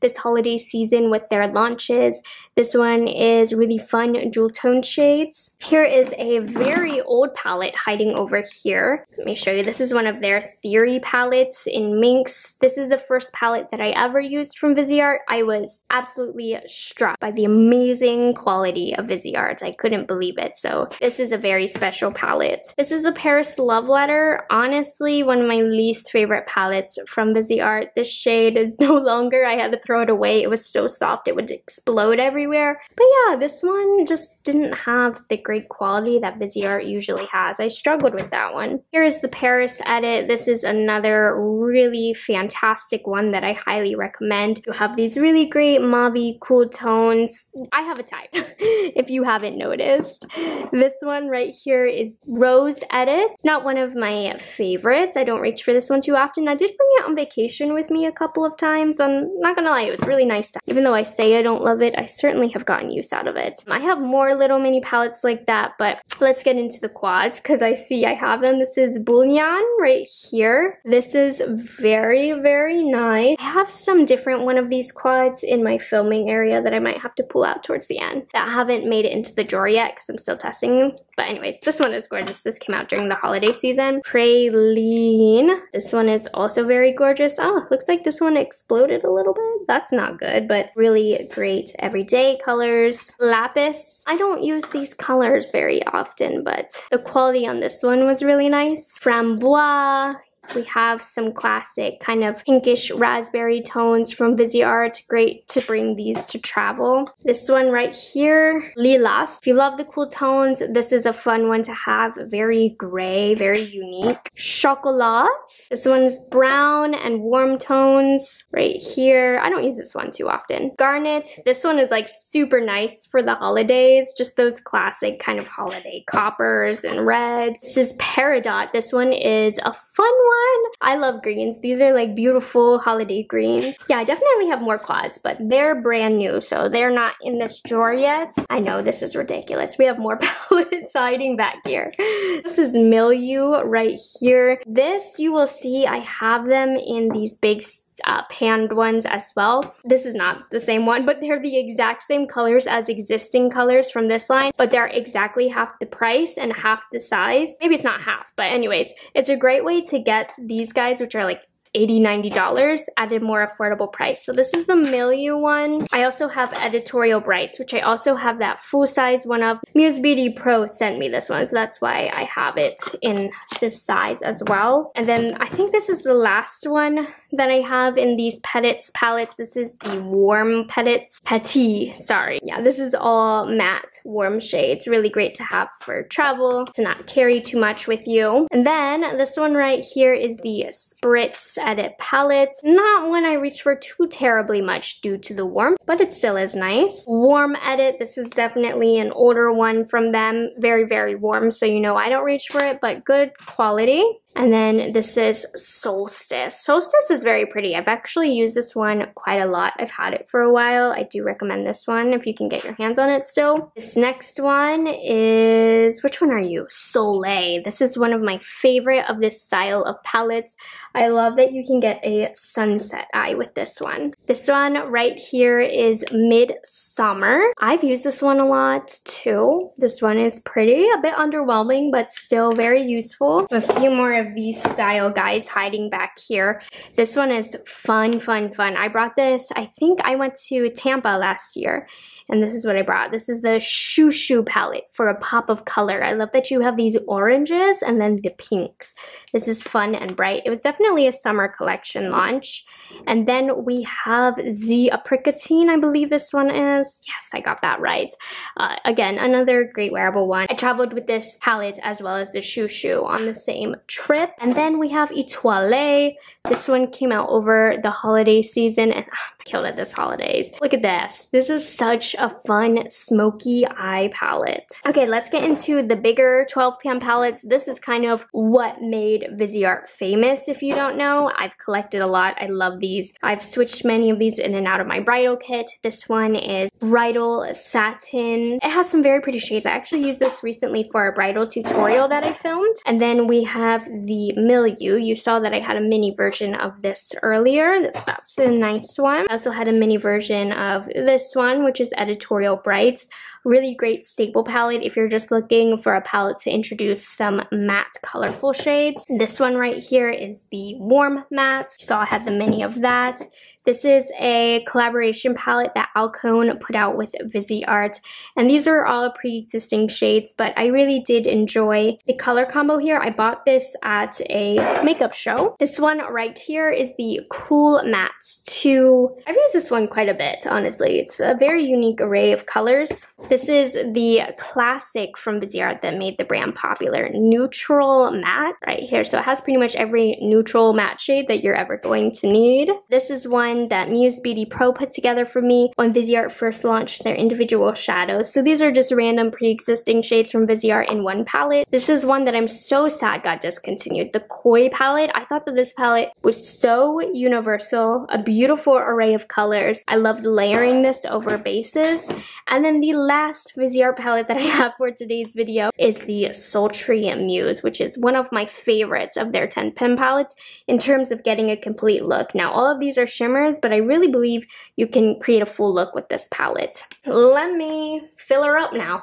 this holiday season with their launches. This one is really fun jewel tone shades. Here is a very old palette hiding over here. Let me show you. This is one of their Theory palettes in Minx. This is the first palette that I ever used from Viseart. I was absolutely struck by the amazing quality of Viseart. I couldn't believe it. So this is a very special palette. This is a Paris Love Letter. Honestly, one of my least favorite palettes from Viseart. This shade is no longer. I had to throw it away. It was so soft. It would explode everywhere. But yeah, this one just didn't have the great quality that Viseart usually has. I struggled with that one. Here is the Paris Edit. This is another really fantastic one that I highly recommend. You have these really great mauve cool tones. I have a type, if you haven't noticed. This one right here is Rose Edit. Not one of my favorites. I don't reach for this one too often. I did bring it on vacation with me a couple of times. I'm not gonna lie, it was really nice time. Even though I say I don't love it, I certainly have gotten use out of it. I have more little mini palettes like that, but let's get into the quads because I see I have them. This is Bullion right here. Here. This is very, very nice. I have some different one of these quads in my filming area that I might have to pull out towards the end that haven't made it into the drawer yet because I'm still testing them. But anyways, this one is gorgeous. This came out during the holiday season. Praline. This one is also very gorgeous. Oh, looks like this one exploded a little bit. That's not good, but really great everyday colors. Lapis. I don't use these colors very often, but the quality on this one was really nice. Framboise. We have some classic kind of pinkish raspberry tones from Viseart. Great to bring these to travel. This one right here, Lilas. If you love the cool tones, this is a fun one to have. Very gray, very unique. Chocolat. This one's brown and warm tones right here. I don't use this one too often. Garnet. This one is like super nice for the holidays. Just those classic kind of holiday coppers and red. This is Peridot. This one is a fun one. I love greens. These are like beautiful holiday greens. Yeah, I definitely have more quads, but they're brand new, so they're not in this drawer yet. I know, this is ridiculous. We have more palettes hiding back here. This is Milieu right here. This, you will see I have them in these big Uh, panned ones as well. This is not the same one, but they're the exact same colors as existing colors from this line, but they're exactly half the price and half the size. Maybe it's not half, but anyways, it's a great way to get these guys, which are like eighty dollars, ninety dollars at a more affordable price. So this is the Milieu one. I also have Editorial Brights, which I also have that full size one of. Muse Beauty Pro sent me this one, so that's why I have it in this size as well. And then I think this is the last one that I have in these Petits palettes. This is the Warm Petits. Petit, sorry. Yeah, this is all matte warm shades. Really great to have for travel, to not carry too much with you. And then this one right here is the Spritz Edit palette. Not one I reach for too terribly much due to the warmth, but it still is nice. Warm Edit, this is definitely an older one from them. Very, very warm, so you know I don't reach for it, but good quality. And then this is Solstice. Solstice is very pretty. I've actually used this one quite a lot. I've had it for a while. I do recommend this one if you can get your hands on it still. This next one is, which one are you? Soleil. This is one of my favorite of this style of palettes. I love that you can get a sunset eye with this one. This one right here is Midsummer. I've used this one a lot too. This one is pretty, a bit underwhelming, but still very useful. A few more of these style guys hiding back here. This one is fun, fun, fun. I brought this, I think I went to Tampa last year, and this is what I brought. This is the Shoo Shoo palette for a pop of color. I love that you have these oranges and then the pinks. This is fun and bright. It was definitely a summer collection launch. And then we have the Apricotine, I believe this one is. Yes, I got that right. Uh, again, another great wearable one. I traveled with this palette as well as the Shoo Shoo on the same trip. And then we have Etoile. This one came out over the holiday season, and I'm killed at this holidays. Look at this. This is such a fun smoky eye palette. Okay, let's get into the bigger twelve pan palettes. This is kind of what made Viseart famous, if you don't know. I've collected a lot. I love these. I've switched many of these in and out of my bridal kit. This one is Bridal Satin. It has some very pretty shades. I actually used this recently for a bridal tutorial that I filmed. And then we have the Milieu. You saw that I had a mini version of this earlier. That's a nice one. I also had a mini version of this one, which is Editorial Brights. Really great staple palette if you're just looking for a palette to introduce some matte colorful shades. This one right here is the Warm Matte. You saw I had the mini of that. This is a collaboration palette that Alcone put out with Viseart, and these are all pre-existing shades, but I really did enjoy the color combo here. I bought this at a makeup show. This one right here is the Cool Matte two. I've used this one quite a bit, honestly. It's a very unique array of colors. This is the classic from Viseart that made the brand popular, Neutral Matte right here. So it has pretty much every neutral matte shade that you're ever going to need. This is one that Muse Beauty Pro put together for me when Viseart first launched their individual shadows. So these are just random pre-existing shades from Viseart in one palette. This is one that I'm so sad got discontinued, the Koi palette. I thought that this palette was so universal, a beautiful array of colors. I loved layering this over bases. And then the last Viseart palette that I have for today's video is the Sultry Muse, which is one of my favorites of their ten pin palettes in terms of getting a complete look. Now, all of these are shimmer, but I really believe you can create a full look with this palette. Let me fill her up now.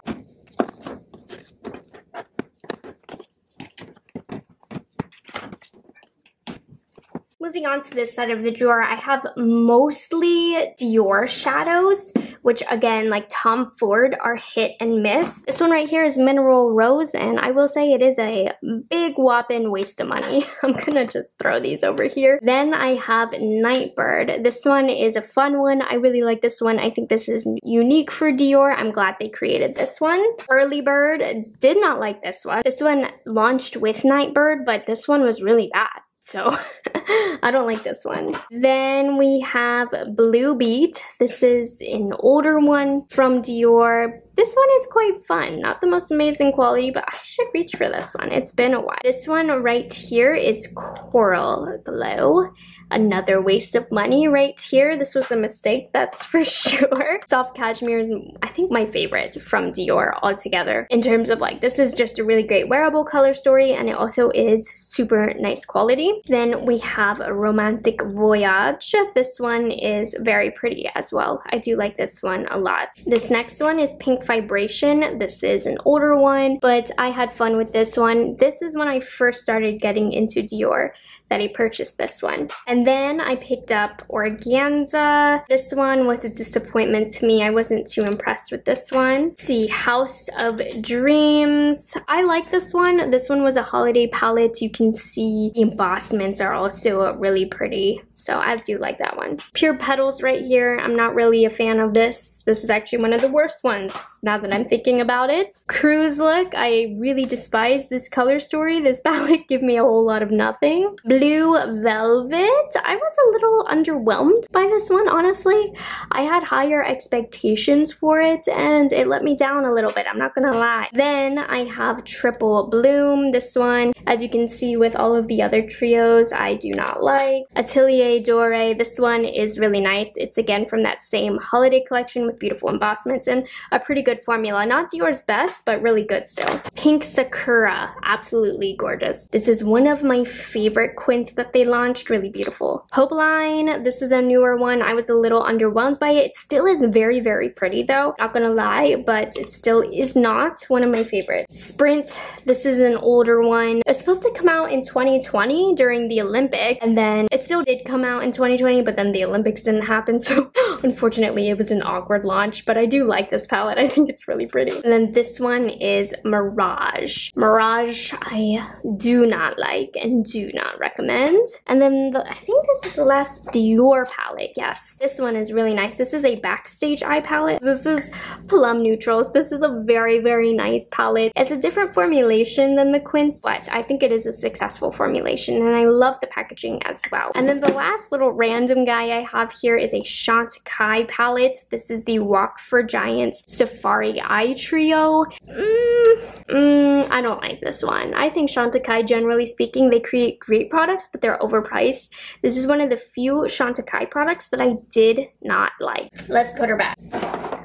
Moving on to this side of the drawer, I have mostly Dior shadows, which again, like Tom Ford, are hit and miss. This one right here is Mineral Rose, and I will say it is a big whopping waste of money. I'm gonna just throw these over here. Then I have Nightbird. This one is a fun one. I really like this one. I think this is unique for Dior. I'm glad they created this one. Early Bird, did not like this one. This one launched with Nightbird, but this one was really bad. So I don't like this one. Then we have Blue Beat. This is an older one from Dior. This one is quite fun. Not the most amazing quality, but I should reach for this one. It's been a while. This one right here is Coral Glow. Another waste of money right here. This was a mistake, that's for sure. Soft Cashmere is, I think, my favorite from Dior altogether. In terms of like, this is just a really great wearable color story, and it also is super nice quality. Then we have Romantic Voyage. This one is very pretty as well. I do like this one a lot. This next one is Pink Vibration. This is an older one, but I had fun with this one. This is when I first started getting into Dior that I purchased this one. And then I picked up Organza. This one was a disappointment to me. I wasn't too impressed with this one. Let's see, House of Dreams. I like this one. This one was a holiday palette. You can see the embossments are also really pretty. So I do like that one. Pure Petals right here. I'm not really a fan of this. This is actually one of the worst ones, now that I'm thinking about it. Cruise Look, I really despise this color story. This palette gave me a whole lot of nothing. Blue Velvet, I was a little underwhelmed by this one, honestly. I had higher expectations for it, and it let me down a little bit, I'm not gonna lie. Then I have Triple Bloom, this one. As you can see with all of the other trios, I do not like. Atelier Doré, this one is really nice. It's again from that same holiday collection with beautiful embossments and a pretty good formula. Not Dior's best, but really good still. Pink Sakura, absolutely gorgeous. This is one of my favorite quints that they launched, really beautiful. Hope Line, this is a newer one. I was a little underwhelmed by it. It still is very, very pretty though, not gonna lie, but it still is not one of my favorites. Sprint, this is an older one. It's supposed to come out in twenty twenty during the Olympics, and then it still did come out in twenty twenty, but then the Olympics didn't happen, so unfortunately it was an awkward launch, but I do like this palette. I think it's really pretty. And then this one is Mirage. Mirage I do not like and do not recommend. And then the, I think this is the last Dior palette. Yes, this one is really nice. This is a Backstage Eye palette. This is Plum Neutrals. This is a very, very nice palette. It's a different formulation than the quints, but I think it is a successful formulation, and I love the packaging as well. And then the last little random guy I have here is a Chantecaille palette. This is the Walk for Giants Safari Eye Trio. Mm, mm, I don't like this one. I think Chantecaille, generally speaking, they create great products, but they're overpriced. This is one of the few Chantecaille products that I did not like. Let's put her back.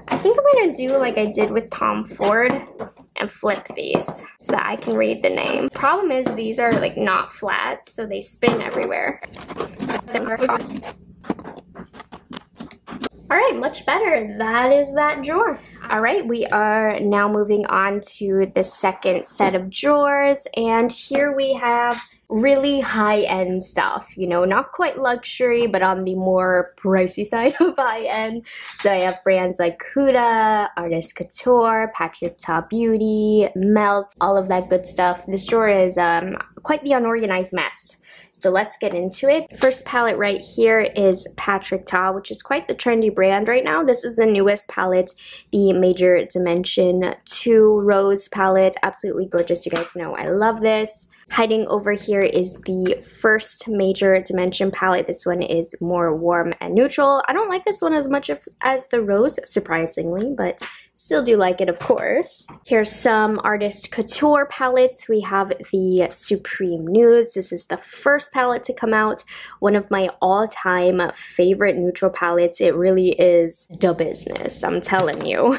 I think I'm gonna do like I did with Tom Ford and flip these so that I can read the name. Problem is these are like not flat, so they spin everywhere. All right, much better. That is that drawer. All right, we are now moving on to the second set of drawers, and here we have really high-end stuff, you know, not quite luxury, but on the more pricey side of high-end. So I have brands like Huda, Artist Couture, Pat Beauty, Melt, all of that good stuff. This drawer is um, quite the unorganized mess. So let's get into it. First palette right here is Patrick Ta, which is quite the trendy brand right now. This is the newest palette, the Major Dimension two Rose palette. Absolutely gorgeous. You guys know I love this. Hiding over here is the first Major Dimension palette. This one is more warm and neutral. I don't like this one as much as the Rose, surprisingly, but still do like it, of course. Here's some Artist Couture palettes. We have the Supreme Nudes. This is the first palette to come out. One of my all-time favorite neutral palettes. It really is the business, I'm telling you.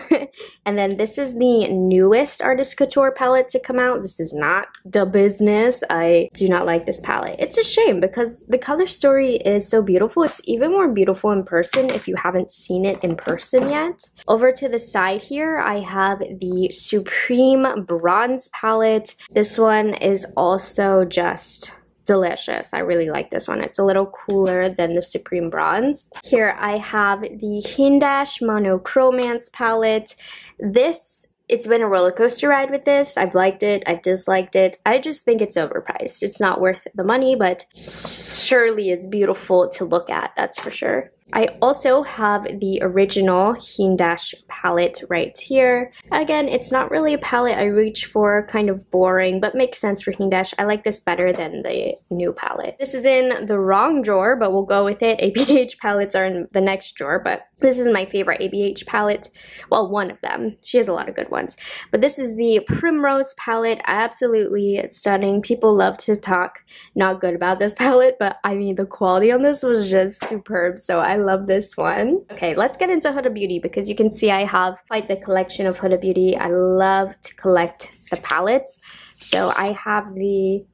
And then this is the newest Artist Couture palette to come out. This is not the business. I do not like this palette. It's a shame because the color story is so beautiful. It's even more beautiful in person if you haven't seen it in person yet. Over to the side here, I have the Supreme Bronze palette. This one is also just delicious. I really like this one. It's a little cooler than the Supreme Bronze. Here I have the Hindash Monochromance palette. This, it's been a roller coaster ride with this. I've liked it. I've disliked it. I just think it's overpriced. It's not worth the money, but surely is beautiful to look at, that's for sure. I also have the original Hindash palette right here. Again, it's not really a palette I reach for, kind of boring, but makes sense for Hindash. I like this better than the new palette. This is in the wrong drawer, but we'll go with it. A B H palettes are in the next drawer, but this is my favorite A B H palette. Well, one of them. She has a lot of good ones. But this is the Primrose palette. Absolutely stunning. People love to talk not good about this palette, but I mean, the quality on this was just superb, so I love this one. Okay, let's get into Huda Beauty because you can see I have quite the collection of Huda Beauty. I love to collect the palettes. So I have the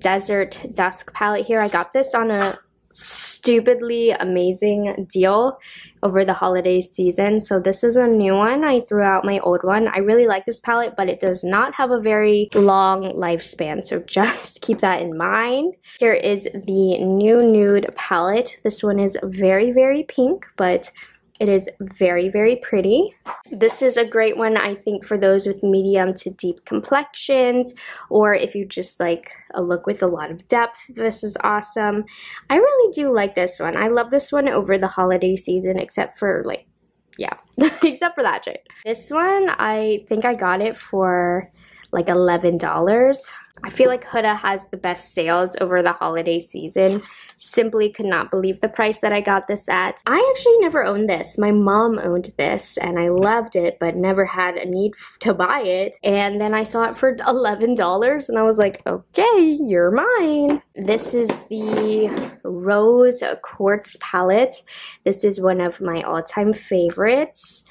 Desert Dusk palette here. I got this on a stupidly amazing deal over the holiday season. So this is a new one. I threw out my old one. I really like this palette, but it does not have a very long lifespan, so just keep that in mind. Here is the new nude palette. This one is very, very pink, but it is very, very pretty. This is a great one, I think, for those with medium to deep complexions, or if you just like a look with a lot of depth. This is awesome. I really do like this one. I love this one over the holiday season, except for like, yeah, except for that shade. This one, I think I got it for like eleven dollars. I feel like Huda has the best sales over the holiday season. Simply could not believe the price that I got this at. I actually never owned this. My mom owned this and I loved it, but never had a need to buy it. And then I saw it for eleven dollars and I was like, okay, you're mine. This is the Rose Quartz palette. This is one of my all-time favorites.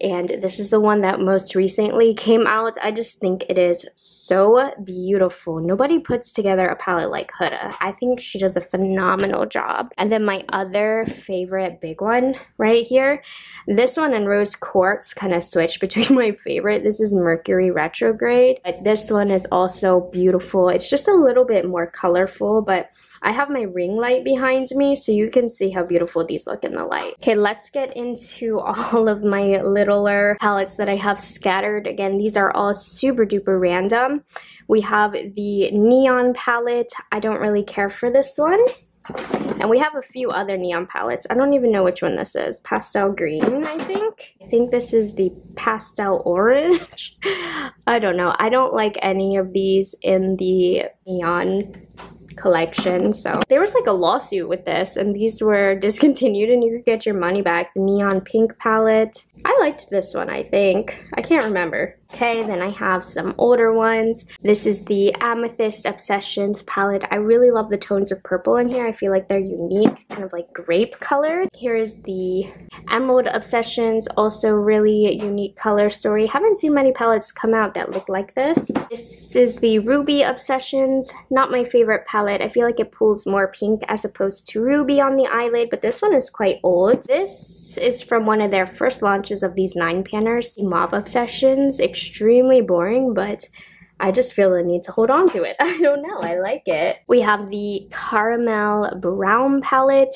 And this is the one that most recently came out. I just think it is so beautiful. Nobody puts together a palette like Huda. I think she does a phenomenal job. And then my other favorite big one right here. This one and Rose Quartz kind of switch between my favorite. This is Mercury Retrograde. But this one is also beautiful. It's just a little bit more colorful, but I have my ring light behind me so you can see how beautiful these look in the light. Okay, let's get into all of my littler palettes that I have scattered. Again, these are all super duper random. We have the Neon palette. I don't really care for this one. And we have a few other neon palettes. I don't even know which one this is. Pastel green, I think. I think this is the pastel orange. I don't know. I don't like any of these in the neon collection. So there was like a lawsuit with this and these were discontinued and you could get your money back. The neon pink palette. I liked this one, I think. I can't remember. Okay, then I have some older ones. This is the Amethyst Obsessions palette. I really love the tones of purple in here. I feel like they're unique, kind of like grape colored. Here is the Emerald Obsessions, also really unique color story. Haven't seen many palettes come out that look like this. This is the Ruby Obsessions. Not my favorite palette. I feel like it pulls more pink as opposed to ruby on the eyelid, but this one is quite old. This is from one of their first launches of these nine panners, the Mauve Obsessions. Extremely boring, but I just feel the need to hold on to it. I don't know, I like it. We have the Caramel Brown palette.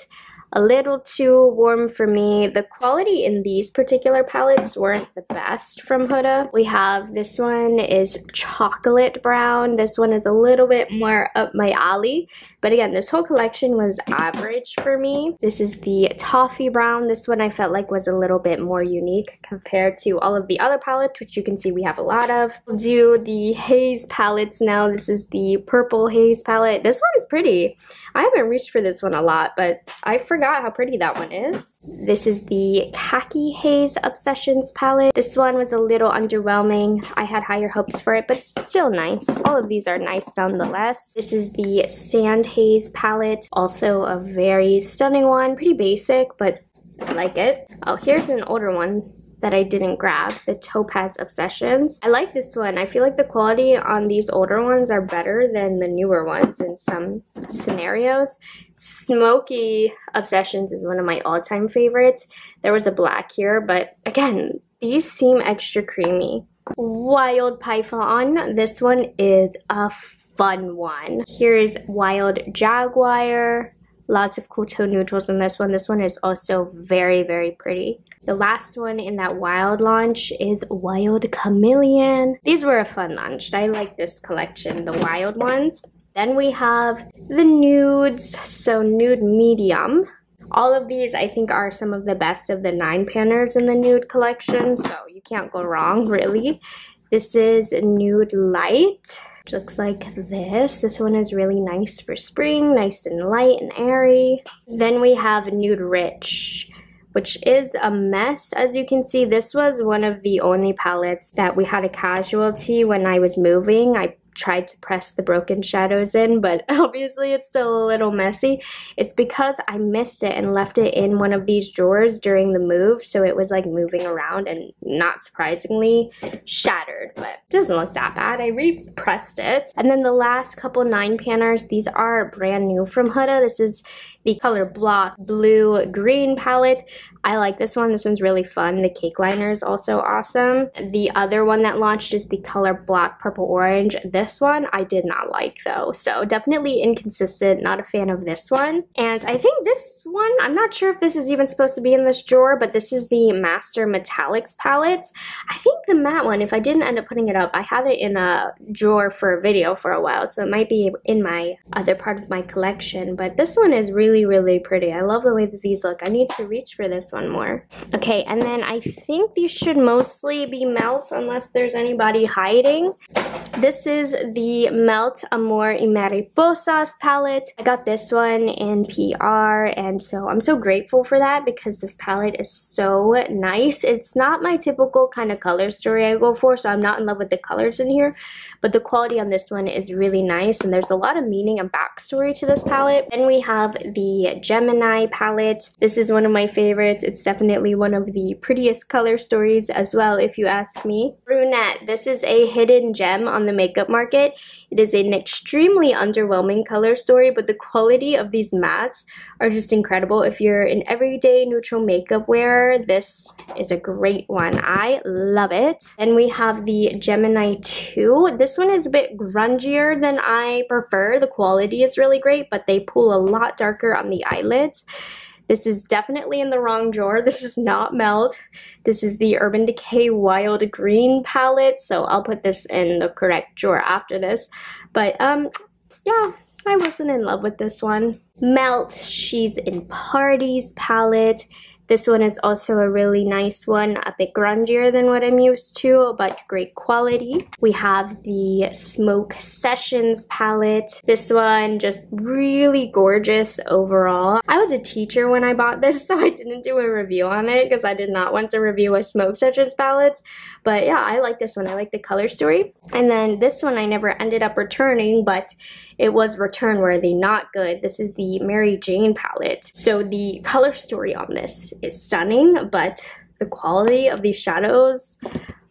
A little too warm for me. The quality in these particular palettes weren't the best from Huda. We have this one is chocolate brown. This one is a little bit more up my alley. But again, this whole collection was average for me. This is the toffee brown. This one I felt like was a little bit more unique compared to all of the other palettes, which you can see we have a lot of. We'll do the haze palettes now. This is the purple haze palette. This one is pretty. I haven't reached for this one a lot, but I forgot how pretty that one is. This is the Khaki Haze Obsessions palette. This one was a little underwhelming. I had higher hopes for it, but still nice. All of these are nice nonetheless. This is the Sand Haze palette. Also a very stunning one. Pretty basic, but I like it. Oh, here's an older one that I didn't grab, the Topaz Obsessions. I like this one. I feel like the quality on these older ones are better than the newer ones in some scenarios. Smoky Obsessions is one of my all-time favorites. There was a black here, but again, these seem extra creamy. Wild Python. This one is a fun one. Here's Wild Jaguar. Lots of cool tone neutrals in this one. This one is also very, very pretty. The last one in that wild launch is Wild Chameleon. These were a fun launch. I like this collection, the wild ones. Then we have the nudes, so nude medium. All of these, I think, are some of the best of the nine panners in the nude collection, so you can't go wrong, really. This is Nude Light, which looks like this. This one is really nice for spring, nice and light and airy. Then we have Nude Rich, which is a mess. As you can see, this was one of the only palettes that we had a casualty when I was moving. I tried to press the broken shadows in, but obviously it's still a little messy. It's because I missed it and left it in one of these drawers during the move, so it was like moving around and not surprisingly shattered, but it doesn't look that bad. I repressed it. And then the last couple nine panners, these are brand new from Huda. This is the color Block Blue Green palette. I like this one. This one's really fun. The cake liner is also awesome. The other one that launched is the color Block Purple Orange. This one I did not like though, so definitely inconsistent. Not a fan of this one. And I think this one, I'm not sure if this is even supposed to be in this drawer, but this is the Master Metallics palette. I think the matte one, if I didn't end up putting it up, I had it in a drawer for a video for a while, so it might be in my other part of my collection. But this one is really, really pretty. I love the way that these look. I need to reach for this one more. Okay, and then I think these should mostly be Melt, unless there's anybody hiding. This is the Melt Amor y Mariposas palette. I got this one in P R, and so I'm so grateful for that because this palette is so nice. It's not my typical kind of color story I go for, so I'm not in love with the colors in here, but the quality on this one is really nice, and there's a lot of meaning and backstory to this palette. Then we have the Gemini palette. This is one of my favorites. It's definitely one of the prettiest color stories as well, if you ask me. Brunette. This is a hidden gem on the makeup market. It is an extremely underwhelming color story, but the quality of these mattes are just incredible. If you're an everyday neutral makeup wearer, this is a great one. I love it. Then we have the Gemini two. This one is a bit grungier than I prefer. The quality is really great, but they pull a lot darker on the eyelids. This is definitely in the wrong drawer. This is not Melt. This is the Urban Decay Wild Green palette, so I'll put this in the correct drawer after this. But um, yeah, I wasn't in love with this one. Melt, She's in Parties palette. This one is also a really nice one, a bit grungier than what I'm used to, but great quality. We have the Smoke Sessions palette. This one, just really gorgeous overall. I was a teacher when I bought this, so I didn't do a review on it because I did not want to review a Smoke Sessions palette. But yeah, I like this one. I like the color story. And then this one I never ended up returning, but it was return worthy, not good. This is the Mary Jane palette. So the color story on this is stunning, but the quality of these shadows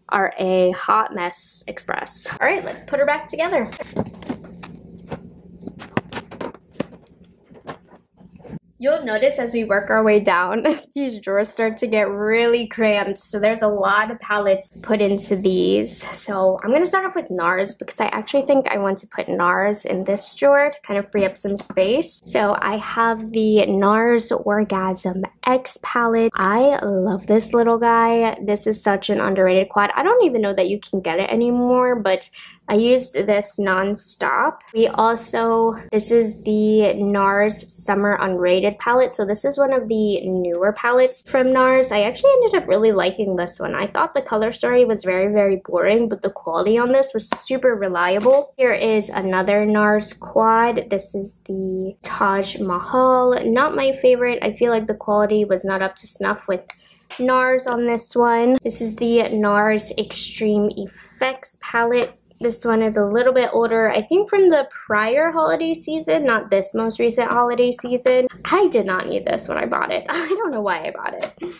are a hot mess express. All right, let's put her back together. You'll notice as we work our way down, these drawers start to get really cramped, so there's a lot of palettes put into these. So I'm going to start off with NARS because I actually think I want to put NARS in this drawer to kind of free up some space. So I have the NARS Orgasm X palette. I love this little guy. This is such an underrated quad. I don't even know that you can get it anymore, but I used this non-stop. We also, this is the NARS Summer Unrated palette. So this is one of the newer palettes from NARS. I actually ended up really liking this one. I thought the color story was very, very boring, but the quality on this was super reliable. Here is another NARS quad. This is the Taj Mahal. Not my favorite. I feel like the quality was not up to snuff with NARS on this one. This is the NARS Extreme Effects palette. This one is a little bit older, I think from the prior holiday season, not this most recent holiday season. I did not need this when I bought it. I don't know why I bought it.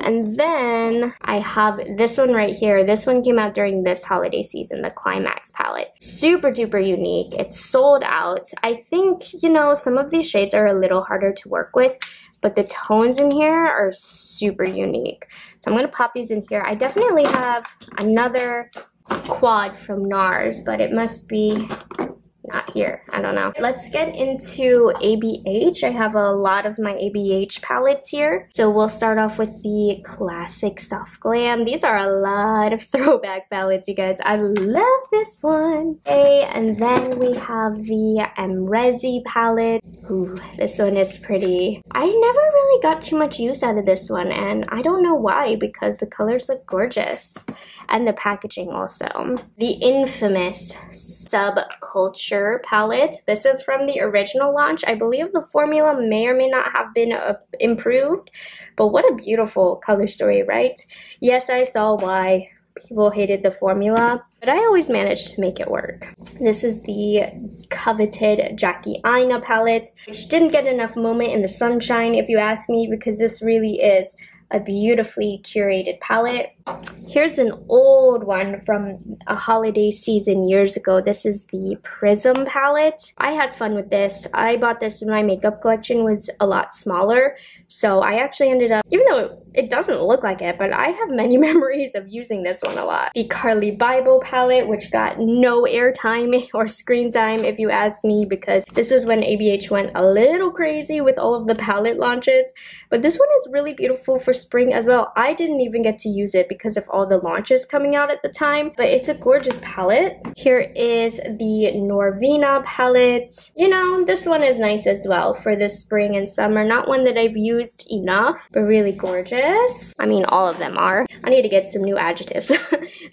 And then I have this one right here. This one came out during this holiday season, the Climax palette. Super duper unique. It's sold out. I think, you know, some of these shades are a little harder to work with, but the tones in here are super unique. So I'm going to pop these in here. I definitely have another quad from NARS, but it must be not here. I don't know. Let's get into A B H. I have a lot of my A B H palettes here. So we'll start off with the classic Soft Glam. These are a lot of throwback palettes, you guys. I love this one. Okay, and then we have the Emrezi palette. Ooh, this one is pretty. I never really got too much use out of this one, and I don't know why, because the colors look gorgeous. And the packaging also. The infamous Subculture palette. This is from the original launch. I believe the formula may or may not have been uh, improved, but what a beautiful color story, right? Yes, I saw why people hated the formula, but I always managed to make it work. This is the coveted Jackie Aina palette, which didn't get enough moment in the sunshine, if you ask me, because this really is a beautifully curated palette. Here's an old one from a holiday season years ago. This is the Prism palette. I had fun with this. I bought this when my makeup collection was a lot smaller. So I actually ended up, even though it doesn't look like it, but I have many memories of using this one a lot. The Carly Bible palette, which got no airtime or screen time if you ask me, because this is when A B H went a little crazy with all of the palette launches. But this one is really beautiful for spring as well. I didn't even get to use it because of all the launches coming out at the time, but it's a gorgeous palette. Here is the Norvina palette. You know, this one is nice as well for this spring and summer. Not one that I've used enough, but really gorgeous. I mean, all of them are. I need to get some new adjectives.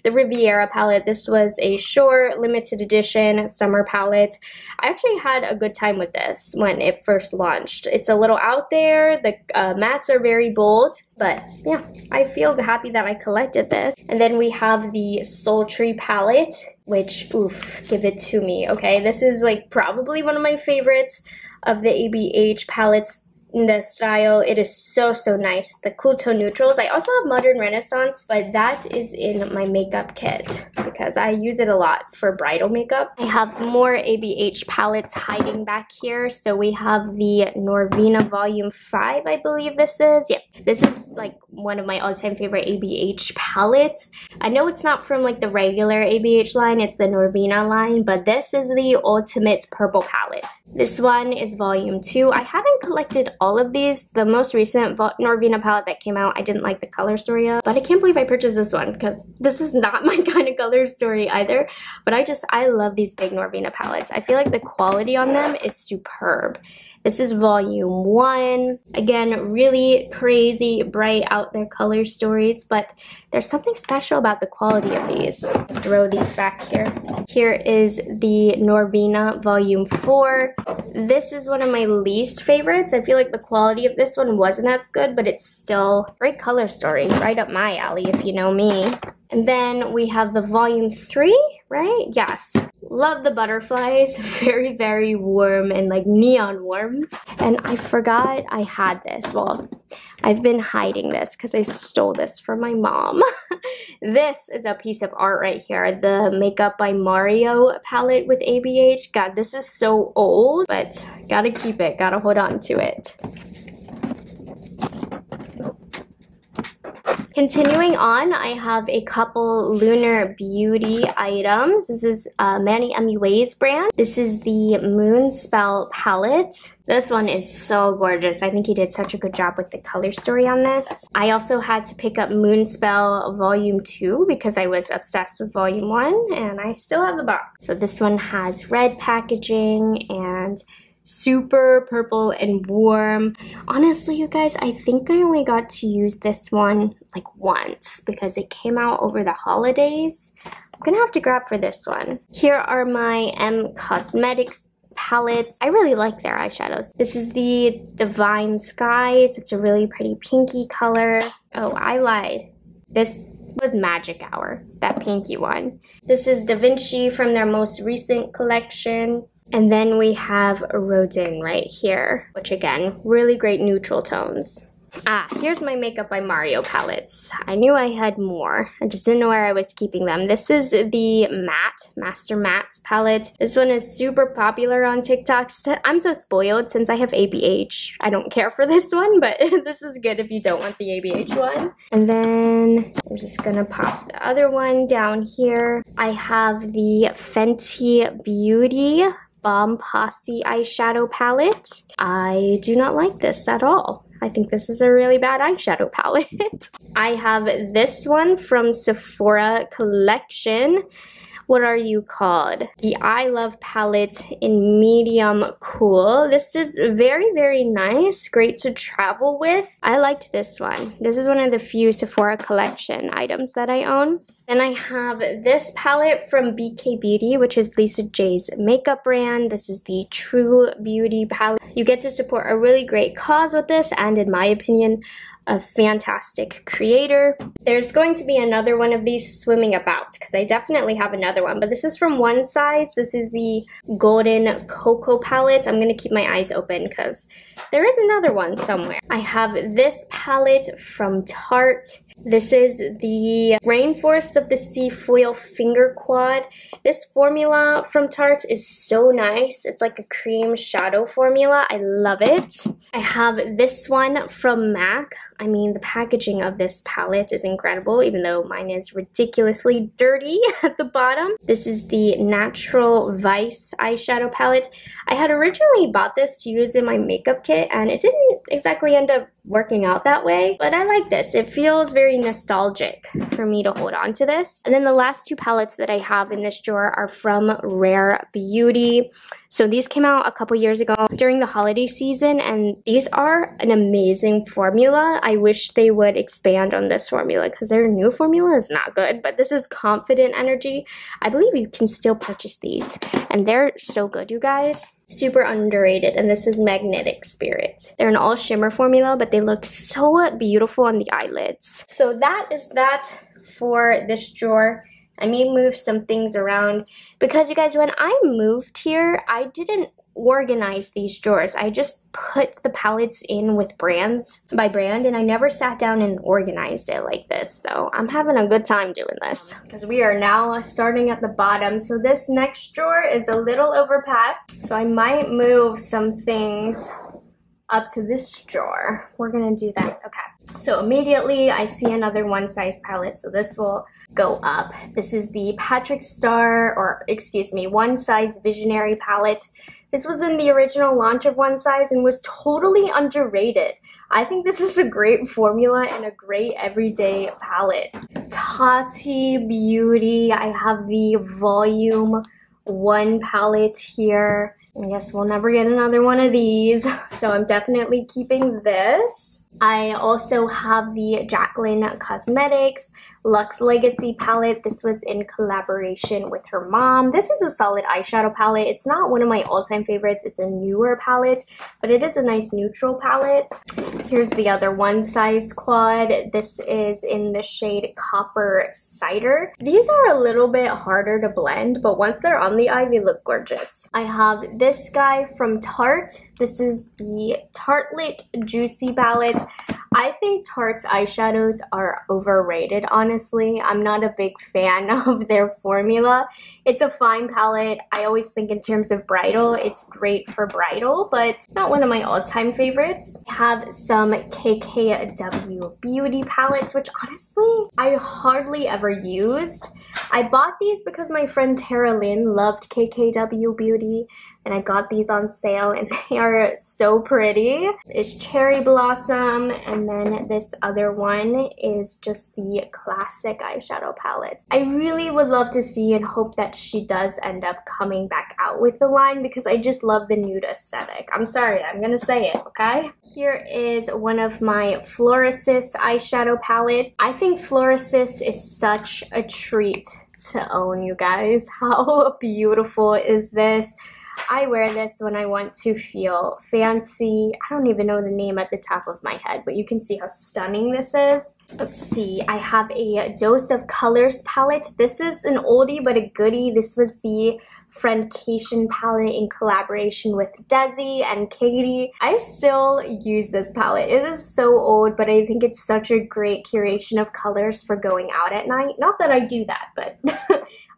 The Riviera palette. This was a short, limited edition summer palette. I actually had a good time with this when it first launched. It's a little out there. The uh, mattes are very bold, but yeah, I feel happy that I collected this. And then we have the Sultry palette, which, oof, give it to me, okay? This is like probably one of my favorites of the A B H palettes in the style. It is so, so nice. The cool tone neutrals. I also have Modern Renaissance, but that is in my makeup kit because I use it a lot for bridal makeup. I have more A B H palettes hiding back here. So we have the Norvina Volume five, I believe this is. Yeah, this is like one of my all-time favorite A B H palettes. I know it's not from like the regular A B H line, it's the Norvina line, but this is the Ultimate Purple palette. This one is Volume two. I haven't collected all of these. The most recent Norvina palette that came out, I didn't like the color story of, but I can't believe I purchased this one because this is not my kind of color story either. But I just, I love these big Norvina palettes. I feel like the quality on them is superb. This is Volume one. Again, really crazy, bright, out there color stories, but there's something special about the quality of these. Throw these back here. Here is the Norvina Volume four. This is one of my least favorites. I feel like the quality of this one wasn't as good, but it's still great color story. Right up my alley, if you know me. And then we have the Volume three, right? Yes. Love the butterflies. Very, very warm and like neon warm. And I forgot I had this. Well, I've been hiding this because I stole this from my mom. This is a piece of art right here. The Makeup by Mario palette with A B H. God, this is so old, but gotta keep it. Gotta hold on to it. Continuing on, I have a couple Lunar Beauty items. This is uh, Manny Emue's brand. This is the Moonspell palette. This one is so gorgeous. I think he did such a good job with the color story on this. I also had to pick up Moonspell Volume two because I was obsessed with Volume one, and I still have the box. So this one has red packaging and super purple and warm. Honestly, you guys, I think I only got to use this one like once because it came out over the holidays. I'm gonna have to grab for this one. Here are my M Cosmetics palettes. I really like their eyeshadows. This is the Divine Skies. It's a really pretty pinky color. Oh, I lied. This was Magic Hour, that pinky one. This is Da Vinci from their most recent collection. And then we have Rodin right here, which again, really great neutral tones. Ah, here's my Makeup by Mario palettes. I knew I had more. I just didn't know where I was keeping them. This is the Matte, Master Mattes palette. This one is super popular on TikTok. I'm so spoiled since I have A B H. I don't care for this one, but this is good if you don't want the A B H one. And then I'm just gonna pop the other one down here. I have the Fenty Beauty Bomb Posse eyeshadow palette. I do not like this at all. I think this is a really bad eyeshadow palette. I have this one from Sephora Collection. What are you called? The I Love palette in medium cool. This is very, very nice. Great to travel with. I liked this one. This is one of the few Sephora Collection items that I own. Then I have this palette from B K Beauty, which is Lisa J's makeup brand. This is the True Beauty palette. You get to support a really great cause with this, and in my opinion, a fantastic creator. There's going to be another one of these swimming about, because I definitely have another one, but this is from One Size. This is the Golden Cocoa palette. I'm going to keep my eyes open because there is another one somewhere. I have this palette from Tarte. This is the Rainforest of the Sea Foil Finger Quad. This formula from Tarte is so nice. It's like a cream shadow formula. I love it. I have this one from M A C. I mean, the packaging of this palette is incredible, even though mine is ridiculously dirty at the bottom. This is the Natural Vice eyeshadow palette. I had originally bought this to use in my makeup kit, and it didn't exactly end up working out that way, but I like this. It feels very nostalgic for me to hold on to this. And then the last two palettes that I have in this drawer are from Rare Beauty. So these came out a couple years ago during the holiday season, and these are an amazing formula. I wish they would expand on this formula because their new formula is not good, but this is Confident Energy. I believe you can still purchase these, and they're so good, you guys. Super underrated. And this is Magnetic Spirit. They're an all shimmer formula, but they look so beautiful on the eyelids. So that is that for this drawer. I may move some things around because, you guys, when I moved here, I didn't organize these drawers. I just put the palettes in with brands by brand, and I never sat down and organized it like this. So I'm having a good time doing this because we are now starting at the bottom. So this next drawer is a little overpacked, so I might move some things up to this drawer. We're gonna do that. Okay, so immediately I see another One Size palette, so this will go up. This is the Patrick Star, or excuse me, One Size Visionary palette. This was in the original launch of One Size and was totally underrated. I think this is a great formula and a great everyday palette. Tarte Beauty, I have the Volume one palette here. I guess we'll never get another one of these, so I'm definitely keeping this. I also have the Jacqueline Cosmetics Luxe Legacy palette. This was in collaboration with her mom. This is a solid eyeshadow palette. It's not one of my all-time favorites. It's a newer palette, but it is a nice neutral palette. Here's the other One Size quad. This is in the shade Copper Cider. These are a little bit harder to blend, but once they're on the eye, they look gorgeous. I have this guy from Tarte. This is the Tartelet Juicy palette. I think Tarte's eyeshadows are overrated, honestly. I'm not a big fan of their formula. It's a fine palette. I always think in terms of bridal, it's great for bridal, but not one of my all-time favorites. I have some K K W Beauty palettes, which honestly, I hardly ever used. I bought these because my friend Tara Lynn loved K K W Beauty, and I got these on sale, and they are so pretty. It's Cherry Blossom, and then this other one is just the classic eyeshadow palette. I really would love to see and hope that she does end up coming back out with the line because I just love the nude aesthetic. I'm sorry, I'm gonna say it, okay? Here is one of my Florasis eyeshadow palettes. I think Florasis is such a treat to own, you guys. How beautiful is this? I wear this when I want to feel fancy. I don't even know the name at the top of my head, but you can see how stunning this is. Let's see, I have a Dose of Colors palette. This is an oldie but a goodie. This was the Friendcation palette in collaboration with Desi and Katie. I still use this palette. It is so old, but I think it's such a great curation of colors for going out at night. Not that I do that, but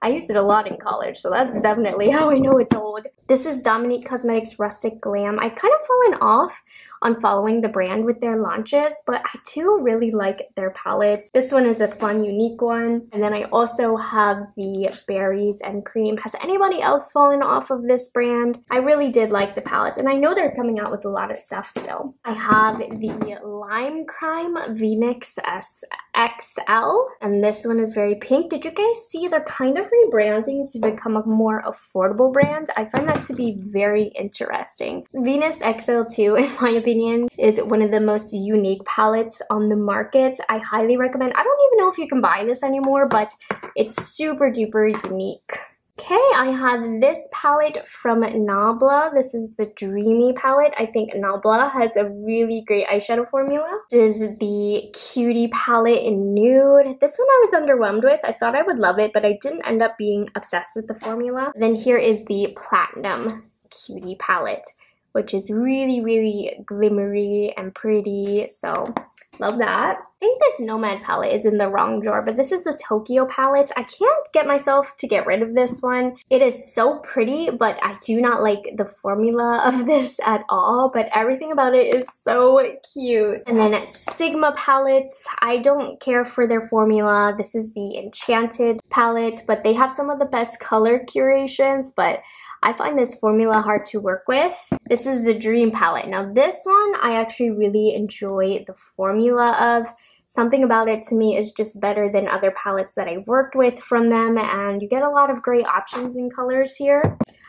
I used it a lot in college, so that's definitely how I know it's old. This is Dominique Cosmetics Rustic Glam. I've kind of fallen off on following the brand with their launches, but I do really like their palettes. This one is a fun, unique one. And then I also have the Berries and Cream. Has anybody else fallen off of this brand? I really did like the palettes, and I know they're coming out with a lot of stuff still. I have the Lime Crime V N Y X X L, and this one is very pink. Did you guys see they're kind of rebranding to become a more affordable brand? I find that to be very interesting. Venus X L two, in my opinion, is one of the most unique palettes on the market. I highly recommend. I don't even know if you can buy this anymore, but it's super duper unique. Okay, I have this palette from Nabla. This is the Dreamy palette. I think Nabla has a really great eyeshadow formula. This is the Cutie palette in Nude. This one I was underwhelmed with. I thought I would love it, but I didn't end up being obsessed with the formula. Then here is the Platinum Cutie palette, which is really, really glimmery and pretty, so love that. I think this Nomad palette is in the wrong drawer, but this is the Tokyo palette. I can't get myself to get rid of this one. It is so pretty, but I do not like the formula of this at all, but everything about it is so cute. And then Sigma palettes, I don't care for their formula. This is the Enchanted palette, but they have some of the best color curations, but I find this formula hard to work with. This is the Dream palette. Now this one I actually really enjoy the formula of. Something about it to me is just better than other palettes that I worked with from them, and you get a lot of great options in colors here.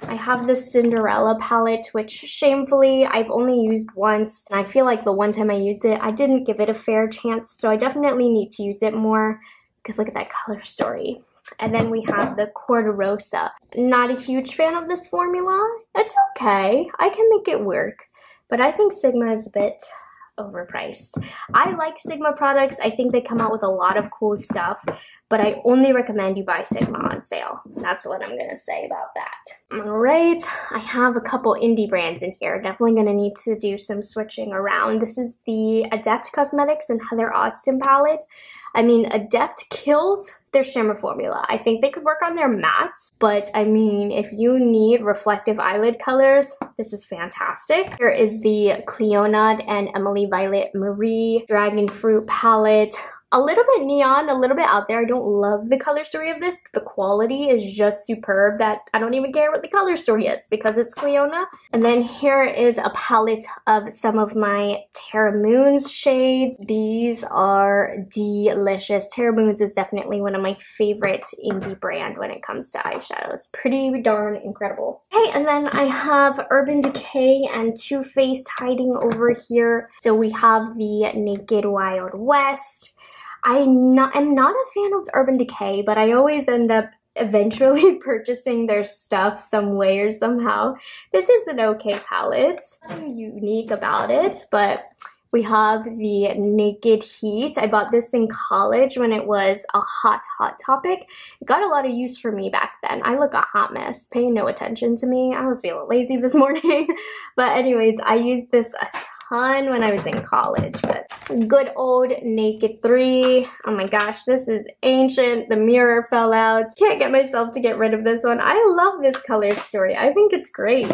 I have this Cinderella palette, which shamefully I've only used once, and I feel like the one time I used it, I didn't give it a fair chance, so I definitely need to use it more, because look at that color story. And then we have the Corderosa. Not a huge fan of this formula. It's okay. I can make it work. But I think Sigma is a bit overpriced. I like Sigma products. I think they come out with a lot of cool stuff. But I only recommend you buy Sigma on sale. That's what I'm going to say about that. Alright, I have a couple indie brands in here. Definitely going to need to do some switching around. This is the Adept Cosmetics and Heather Austin palette. I mean, Adept kills their shimmer formula. I think they could work on their mattes, but I mean, if you need reflective eyelid colors, this is fantastic. Here is the Cleonard and Emily Violet Marie Dragon Fruit palette. A little bit neon, a little bit out there. I don't love the color story of this. The quality is just superb that I don't even care what the color story is because it's Cleona. And then here is a palette of some of my Terra Moons shades. These are delicious. Terra Moons is definitely one of my favorite indie brand when it comes to eyeshadows. Pretty darn incredible. Okay, and then I have Urban Decay and Too Faced hiding over here. So we have the Naked Wild West. I not, I'm not a fan of Urban Decay, but I always end up eventually purchasing their stuff some way or somehow. This is an okay palette. Nothing unique about it, but we have the Naked Heat. I bought this in college when it was a hot, hot topic. It got a lot of use for me back then. I look a hot mess. Pay no attention to me. I was feeling lazy this morning. But anyways, I used this a ton when I was in college, but good old Naked three. Oh my gosh, this is ancient. The mirror fell out. Can't get myself to get rid of this one. I love this color story. I think it's great.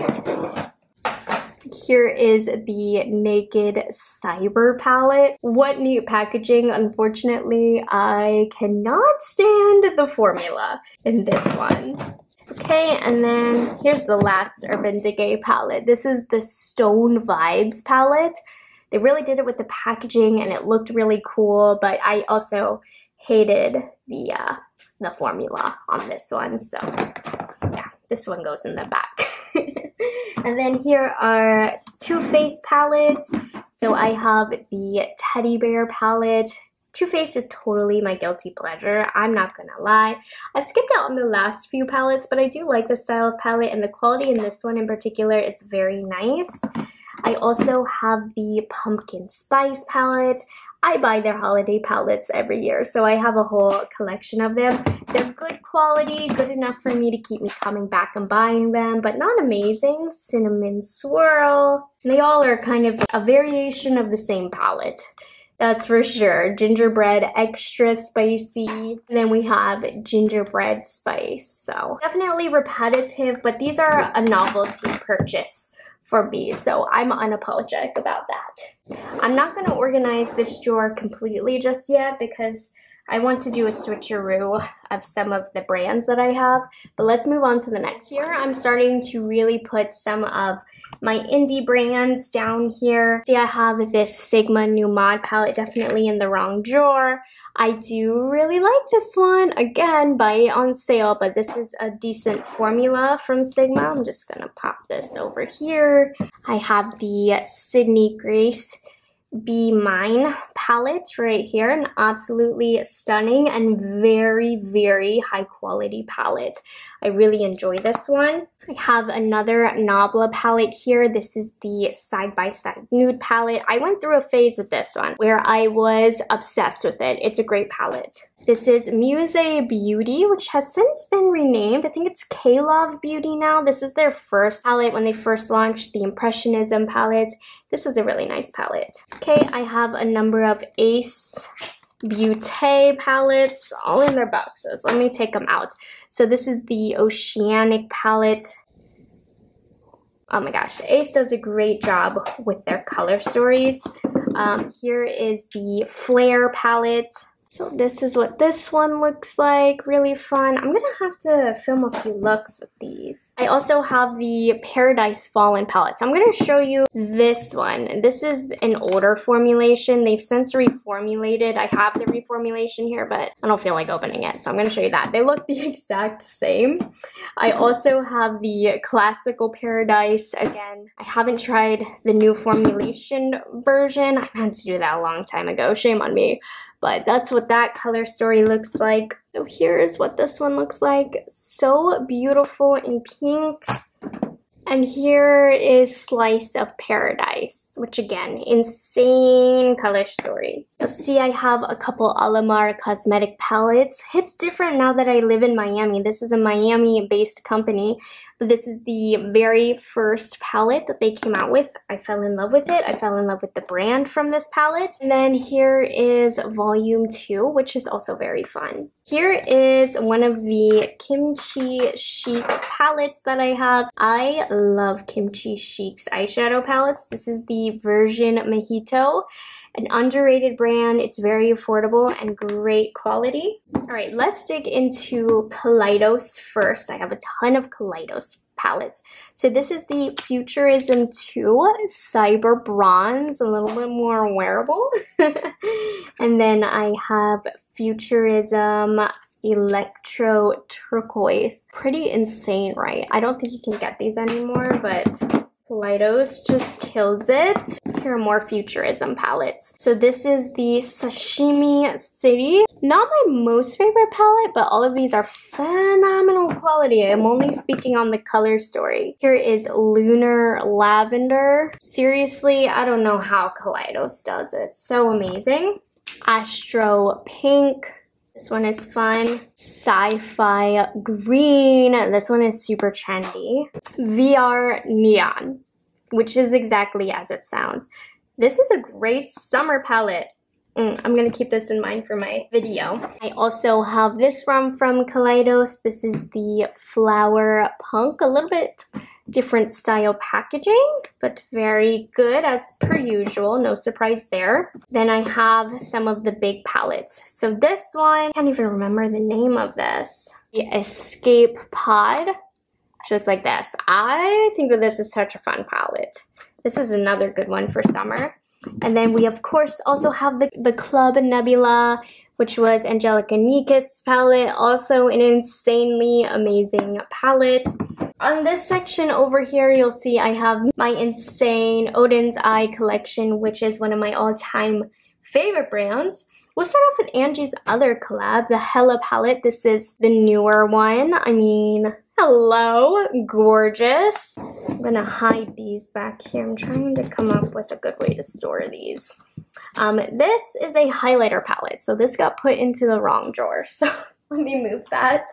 Here is the Naked Cyber palette. What neat packaging. Unfortunately, I cannot stand the formula in this one. Okay, and then here's the last Urban Decay palette. This is the Stone Vibes palette. They really did it with the packaging and it looked really cool, but I also hated the, uh, the formula on this one. So yeah, this one goes in the back. And then here are Too Faced palettes. So I have the Teddy Bear palette. Too Faced is totally my guilty pleasure, I'm not gonna lie. I've skipped out on the last few palettes, but I do like the style of palette, and the quality in this one in particular is very nice. I also have the Pumpkin Spice palette. I buy their holiday palettes every year, so I have a whole collection of them. They're good quality, good enough for me to keep me coming back and buying them, but not amazing. Cinnamon Swirl. They all are kind of a variation of the same palette. That's for sure. Gingerbread Extra Spicy. And then we have Gingerbread Spice. So definitely repetitive, but these are a novelty purchase for me, so I'm unapologetic about that. I'm not going to organize this drawer completely just yet because I want to do a switcheroo of some of the brands that I have, but let's move on to the next. Here I'm starting to really put some of my indie brands down here. See, I have this Sigma Nomad palette, definitely in the wrong drawer. I do really like this one. Again, buy it on sale, but this is a decent formula from Sigma. I'm just gonna pop this over here. I have the Sydney Grace Be Mine palette right here, an absolutely stunning and very, very high quality palette. I really enjoy this one. I have another Nabla palette here. This is the side-by-side nude palette. I went through a phase with this one where I was obsessed with it. It's a great palette. This is Muse Beauty, which has since been renamed. I think it's Kaleidos Beauty now. This is their first palette when they first launched the Impressionism palette. This is a really nice palette. Okay, I have a number of Ace Beauté palettes all in their boxes. Let me take them out. So this is the Oceanic palette. Oh my gosh, Ace does a great job with their color stories. Um, here is the Flare palette. So this is what this one looks like, really fun. I'm gonna have to film a few looks with these. I also have the Paradise Fallen palette. So I'm gonna show you this one. This is an older formulation. They've since reformulated. I have the reformulation here, but I don't feel like opening it. So I'm gonna show you that. They look the exact same. I also have the Classical Paradise. Again, I haven't tried the new formulation version. I meant to do that a long time ago, shame on me. But that's what that color story looks like. So here is what this one looks like. So beautiful in pink. And here is Slice of Paradise, which again, insane color story. You'll see I have a couple Alamar Cosmetic palettes. It's different now that I live in Miami. This is a Miami-based company. But this is the very first palette that they came out with. I fell in love with it. I fell in love with the brand from this palette. And then here is Volume two, which is also very fun. Here is one of the Kimchi Chic palettes that I have. I love Kimchi Chic's eyeshadow palettes. This is the Virgin Mojito, an underrated brand. It's very affordable and great quality. All right, let's dig into Kaleidos first. I have a ton of Kaleidos palettes. So this is the Futurism two Cyber Bronze, a little bit more wearable. And then I have Futurism Electro Turquoise. Pretty insane, right? I don't think you can get these anymore, but Kaleidos just kills it. Here are more Futurism palettes. So this is the Sashimi City. Not my most favorite palette, but all of these are phenomenal quality. I'm only speaking on the color story. Here is Lunar Lavender. Seriously, I don't know how Kaleidos does it. So amazing. Astro Pink. This one is fun. Sci-Fi Green. This one is super trendy. V R Neon, which is exactly as it sounds. This is a great summer palette. Mm, I'm going to keep this in mind for my video. I also have this one from Kaleidos. This is the Flower Punk. A little bit different style packaging, but very good as per usual. No surprise there. Then I have some of the big palettes. So this one, I can't even remember the name of this. The Escape Pod, which looks like this. I think that this is such a fun palette. This is another good one for summer. And then we, of course, also have the, the Club Nebula, which was Angelica Nikas' palette. Also an insanely amazing palette. On this section over here, you'll see I have my insane Odin's Eye collection, which is one of my all-time favorite brands. We'll start off with Angie's other collab, the Hella palette. This is the newer one. I mean, hello, gorgeous. I'm gonna hide these back here. I'm trying to come up with a good way to store these. Um, this is a highlighter palette, so this got put into the wrong drawer. So let me move that.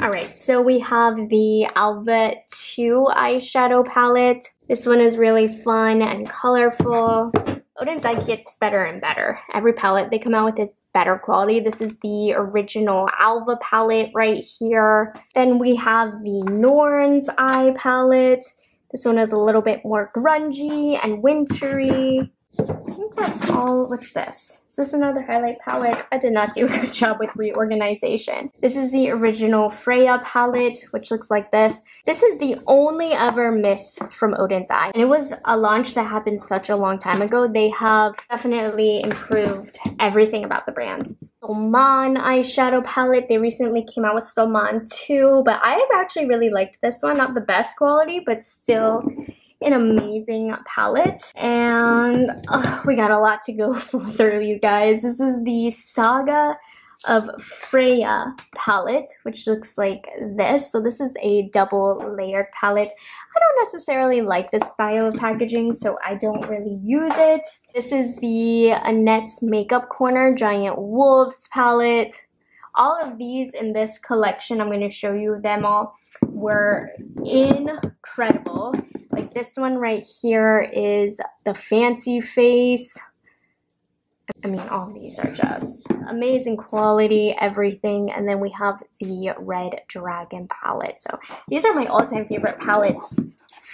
All right, so we have the Alva two eyeshadow palette. This one is really fun and colorful. Odin's Eye gets better and better. Every palette they come out with is better quality. This is the original Alva palette right here. Then we have the Norn's Eye palette. This one is a little bit more grungy and wintry. I think that's all. What's this? Is this another highlight palette? I did not do a good job with reorganization. This is the original Freya palette, which looks like this. This is the only ever miss from Odin's Eye. And it was a launch that happened such a long time ago. They have definitely improved everything about the brand. Salman eyeshadow palette. They recently came out with Salman two, but I've actually really liked this one. Not the best quality, but still an amazing palette, and uh, we got a lot to go through, you guys. This is the Saga of Freya palette, which looks like this. So this is a double layered palette. I don't necessarily like this style of packaging, so I don't really use it. This is the Annette's Makeup Corner Giant Wolves palette. All of these in this collection, I'm going to show you them all, were incredible. Like this one right here is the Fancy Face. I mean, all these are just amazing quality, everything. And then we have the Red Dragon palette. So these are my all-time favorite palettes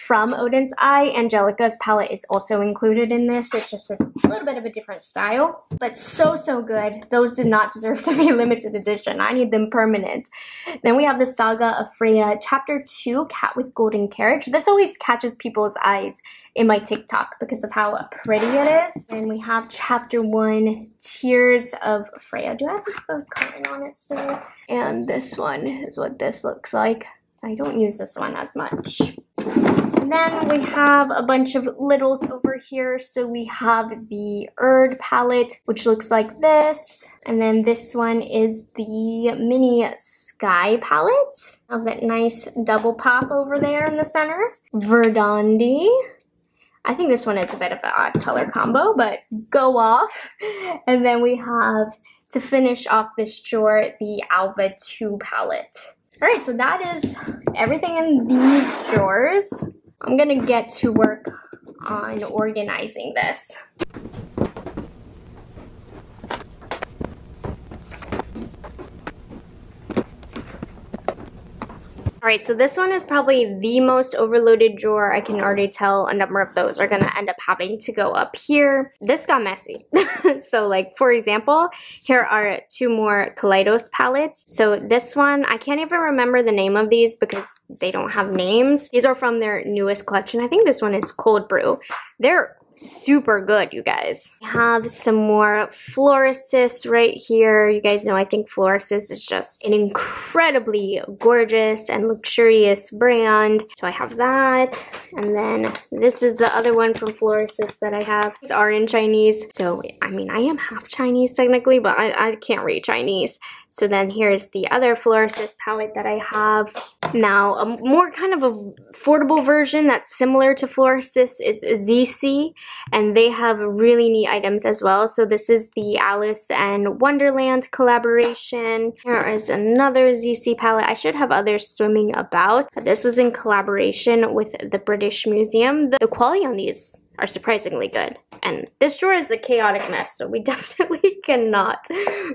from Odin's Eye. Angelica's palette is also included in this. It's just a little bit of a different style, but so, so good. Those did not deserve to be limited edition. I need them permanent. Then we have the Saga of Freya Chapter two, Cat with Golden Carriage. This always catches people's eyes in my TikTok because of how pretty it is. Then we have Chapter one, Tears of Freya. Do I have the covering on it still? And this one is what this looks like. I don't use this one as much. And then we have a bunch of littles over here. So we have the Erd palette, which looks like this. And then this one is the Mini Sky palette. Of that nice double pop over there in the center. Verdandi. I think this one is a bit of an odd color combo, but go off. And then we have, to finish off this drawer, the Alva two palette. All right, so that is everything in these drawers. I'm gonna get to work on organizing this. All right, so this one is probably the most overloaded drawer. I can already tell a number of those are gonna end up having to go up here. This got messy. So like, for example, here are two more Kaleidos palettes. So this one, I can't even remember the name of these because they don't have names. These are from their newest collection. I think this one is Cold Brew. They're super good, you guys. We have some more Florasis right here. You guys know I think Florasis is just an incredibly gorgeous and luxurious brand. So I have that. And then this is the other one from Florasis that I have. These are in Chinese. So, I mean, I am half Chinese technically, but I, I can't read Chinese. So then here's the other Florasis palette that I have. Now, a more kind of affordable version that's similar to Florasis is Z C, and they have really neat items as well. So this is the Alice and Wonderland collaboration. Here is another Z C palette. I should have others swimming about. This was in collaboration with the British Museum. The quality on these are surprisingly good. And this drawer is a chaotic mess, so we definitely cannot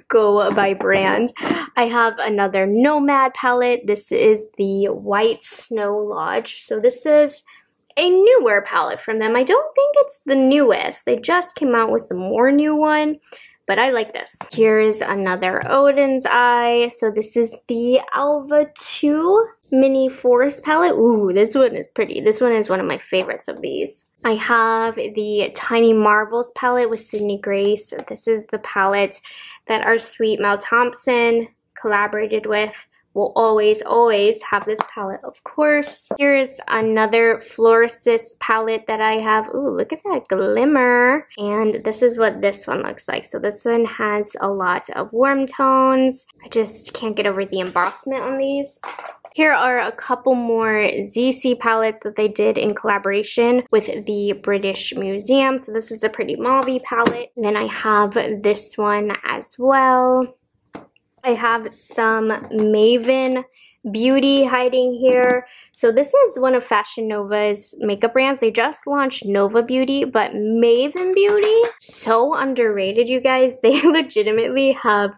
go by brand. I have another Nomad palette. This is the White Snow Lodge. So this is a newer palette from them. I don't think it's the newest. They just came out with the more new one, but I like this. Here's another Odin's Eye. So this is the Alva two Mini Forest palette. Ooh, this one is pretty. This one is one of my favorites of these. I have the Tiny Marvels palette with Sydney Grace. This is the palette that our sweet Mel Thompson collaborated with. We'll always, always have this palette, of course. Here's another Florasis palette that I have. Ooh, look at that glimmer. And this is what this one looks like. So this one has a lot of warm tones. I just can't get over the embossment on these. Here are a couple more Z C palettes that they did in collaboration with the British Museum. So this is a pretty mauve palette. And then I have this one as well. I have some Maven Beauty hiding here. So this is one of Fashion Nova's makeup brands. They just launched Nova Beauty, but Maven Beauty, so underrated, you guys. They legitimately have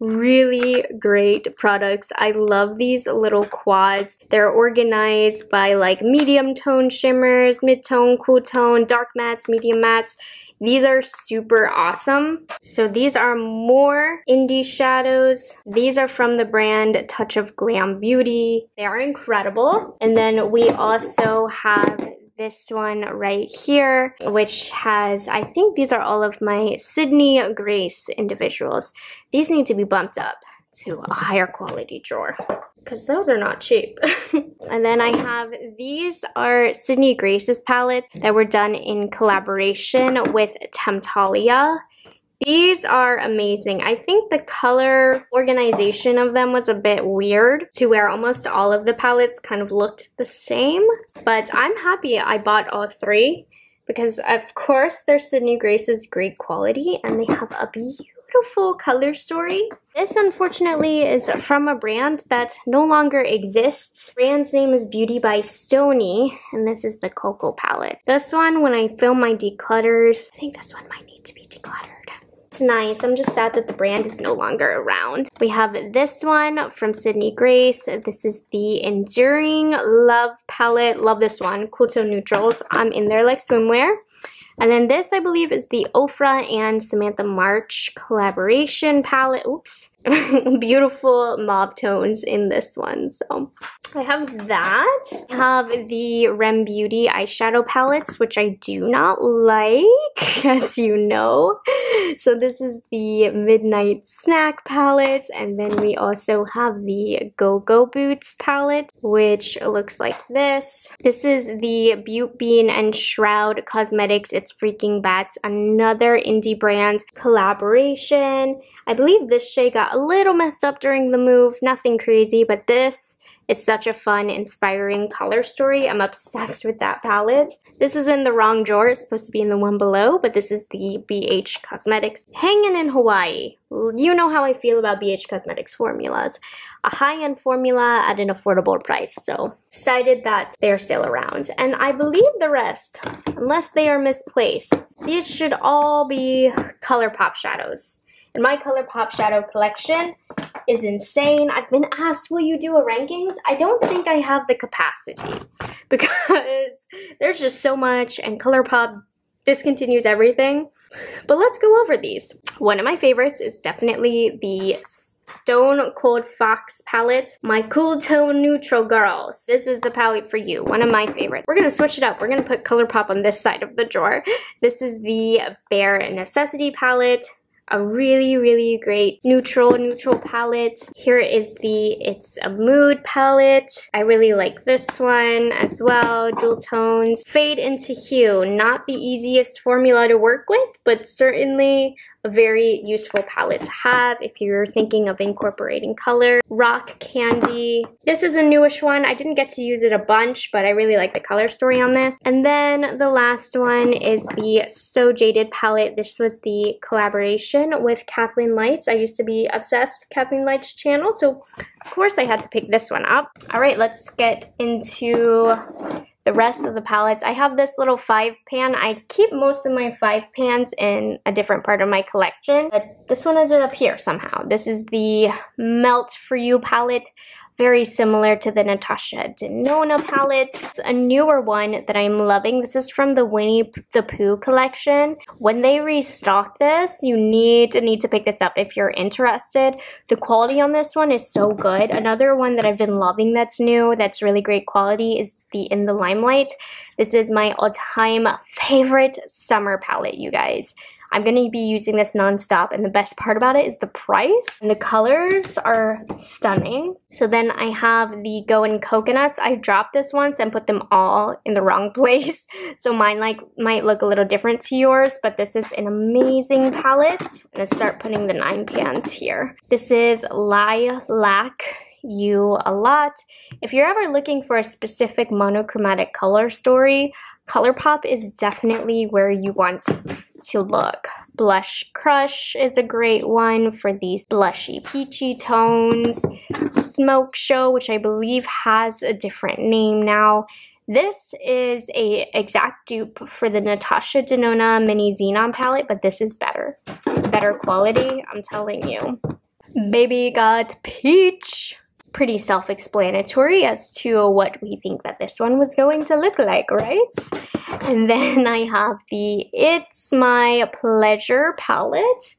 really great products. I love these little quads. They're organized by like medium tone shimmers, mid-tone, cool tone, dark mattes, medium mattes. These are super awesome. So these are more indie shadows. These are from the brand Touch of Glam Beauty. They are incredible. And then we also have this one right here, which has, I think these are all of my Sydney Grace individuals. These need to be bumped up. to a higher quality drawer, because those are not cheap. And then I have, these are Sydney Grace's palettes that were done in collaboration with Temptalia. These are amazing. I think the color organization of them was a bit weird, to where almost all of the palettes kind of looked the same. But I'm happy I bought all three, because of course they're Sydney Grace's great quality, and they have a beautiful color story. This unfortunately is from a brand that no longer exists. Brand's name is Beauty by Stony, and this is the Cocoa palette. This one, when I film my declutters, I think this one might need to be decluttered. It's nice. I'm just sad that the brand is no longer around. We have this one from Sydney Grace. This is the Enduring Love palette. Love this one. Cool tone neutrals. I'm in there like swimwear. And then this, I believe, is the Ofra and Samantha March collaboration palette. Oops. Beautiful mauve tones in this one. So I have that. I have the Rem Beauty eyeshadow palettes, which I do not like, as you know. So this is the Midnight Snack palette. And then we also have the Go Go Boots palette, which looks like this. This is the Butte Bean and Shroud Cosmetics. It's Freaking Bats, another indie brand collaboration. I believe this shade got a little messed up during the move, nothing crazy, but this is such a fun, inspiring color story. I'm obsessed with that palette. This is in the wrong drawer, it's supposed to be in the one below, but this is the B H Cosmetics Hangin' in Hawaii. You know how I feel about B H Cosmetics formulas. A high-end formula at an affordable price, so excited that they're still around. And I believe the rest, unless they are misplaced, these should all be ColourPop shadows. And my ColourPop shadow collection is insane. I've been asked, will you do a rankings? I don't think I have the capacity, because there's just so much, and ColourPop discontinues everything. But let's go over these. One of my favorites is definitely the Stone Cold Fox palette. My cool tone neutral girls. This is the palette for you. One of my favorites. We're going to switch it up. We're going to put ColourPop on this side of the drawer. This is the Bare Necessity palette. A really, really great neutral, neutral palette. Here is the It's a Mood palette. I really like this one as well. Dual tones. Fade into Hue. Not the easiest formula to work with, but certainly a very useful palette to have if you're thinking of incorporating color. Rock Candy. This is a newish one. I didn't get to use it a bunch, but I really like the color story on this. And then the last one is the So Jaded palette. This was the collaboration with Kathleen Light's. I used to be obsessed with Kathleen Light's channel, so of course I had to pick this one up. All right, let's get into the rest of the palettes. I have this little five pan. I keep most of my five pans in a different part of my collection, but this one ended up here somehow. This is the Melt For You palette. Very similar to the Natasha Denona palette. It's a newer one that I'm loving. This is from the Winnie the Pooh collection. When they restock this, you need to need to pick this up if you're interested. The quality on this one is so good. Another one that I've been loving that's new, that's really great quality, is the In the Limelight. This is my all-time favorite summer palette, you guys. I'm going to be using this non-stop, and the best part about it is the price, and the colors are stunning. So then I have the Goin' Coconuts. I dropped this once and put them all in the wrong place, so mine like might look a little different to yours, but this is an amazing palette. I'm going to start putting the nine pans here. This is Lilac You A Lot. If you're ever looking for a specific monochromatic color story, ColourPop is definitely where you want to look. Blush Crush is a great one for these blushy peachy tones. Smoke Show, which I believe has a different name now. This is a exact dupe for the Natasha Denona Mini Xenon palette, but this is better. Better quality, I'm telling you. Baby Got Peach. Pretty self-explanatory as to what we think that this one was going to look like, right? And then I have the It's My Pleasure palette,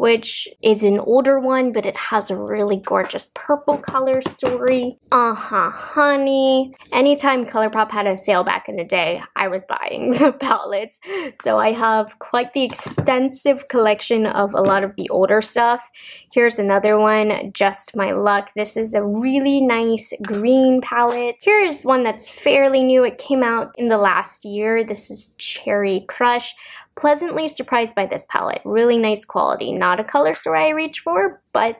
which is an older one, but it has a really gorgeous purple color story. Uh-huh, honey. Anytime ColourPop had a sale back in the day, I was buying the palettes. So I have quite the extensive collection of a lot of the older stuff. Here's another one, Just My Luck. This is a really nice green palette. Here's one that's fairly new. It came out in the last year. This is Cherry Crush. Pleasantly surprised by this palette. Really nice quality. Not a color store I reach for, but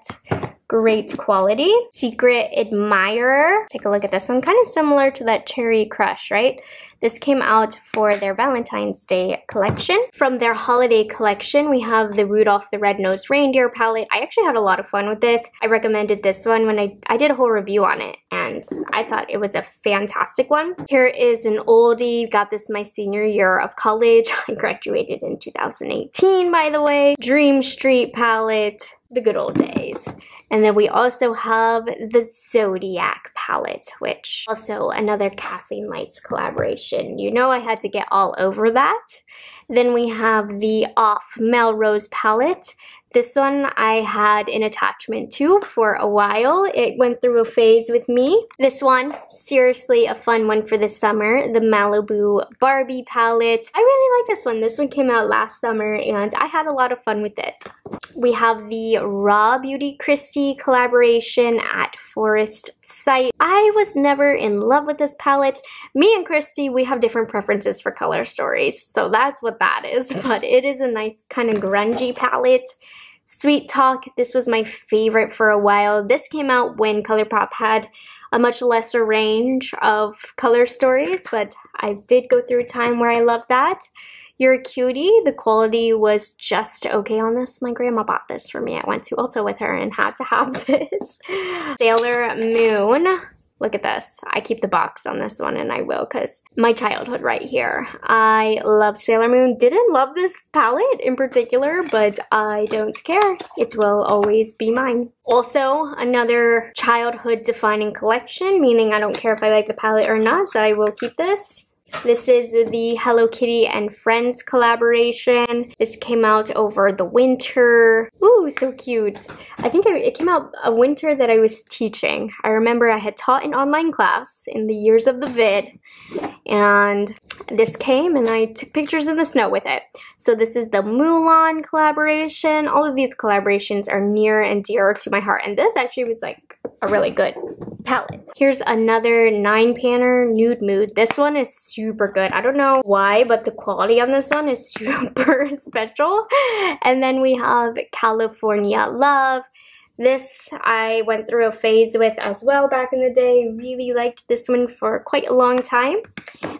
great quality. Secret Admirer. Take a look at this one. Kind of similar to that Cherry Crush, right? This came out for their Valentine's Day collection. From their holiday collection, we have the Rudolph the Red-Nosed Reindeer palette. I actually had a lot of fun with this. I recommended this one when I, I did a whole review on it, and I thought it was a fantastic one. Here is an oldie. Got this my senior year of college. I graduated in two thousand eighteen, by the way. Dream Street palette. The good old days. And then we also have the Zodiac palette, which also another Kathleen Lights collaboration. You know I had to get all over that. Then we have the Off Melrose palette. This one I had an attachment to for a while. It went through a phase with me. This one, seriously a fun one for this summer, the Malibu Barbie palette. I really like this one. This one came out last summer and I had a lot of fun with it. We have the Raw Beauty Christie collaboration at Forest Sight. I was never in love with this palette. Me and Christie, we have different preferences for color stories, so that's what that is. But it is a nice kind of grungy palette. Sweet Talk, this was my favorite for a while. This came out when ColourPop had a much lesser range of color stories, but I did go through a time where I loved that. You're a Cutie, the quality was just okay on this. My grandma bought this for me. I went to Ulta with her and had to have this. Sailor Moon. Look at this. I keep the box on this one, and I will, because my childhood right here. I love Sailor Moon. Didn't love this palette in particular, but I don't care. It will always be mine. Also, another childhood defining collection, meaning I don't care if I like the palette or not, so I will keep this. This is the Hello Kitty and Friends collaboration. This came out over the winter. Ooh, so cute. I think it came out a winter that I was teaching. I remember I had taught an online class in the years of the vid, and this came and I took pictures in the snow with it. So this is the Mulan collaboration. All of these collaborations are near and dear to my heart, and this actually was like a really good palette. Here's another nine-panner, Nude Mood. This one is super good. I don't know why, but the quality on this one is super special. And then we have California Love. This I went through a phase with as well back in the day. Really liked this one for quite a long time.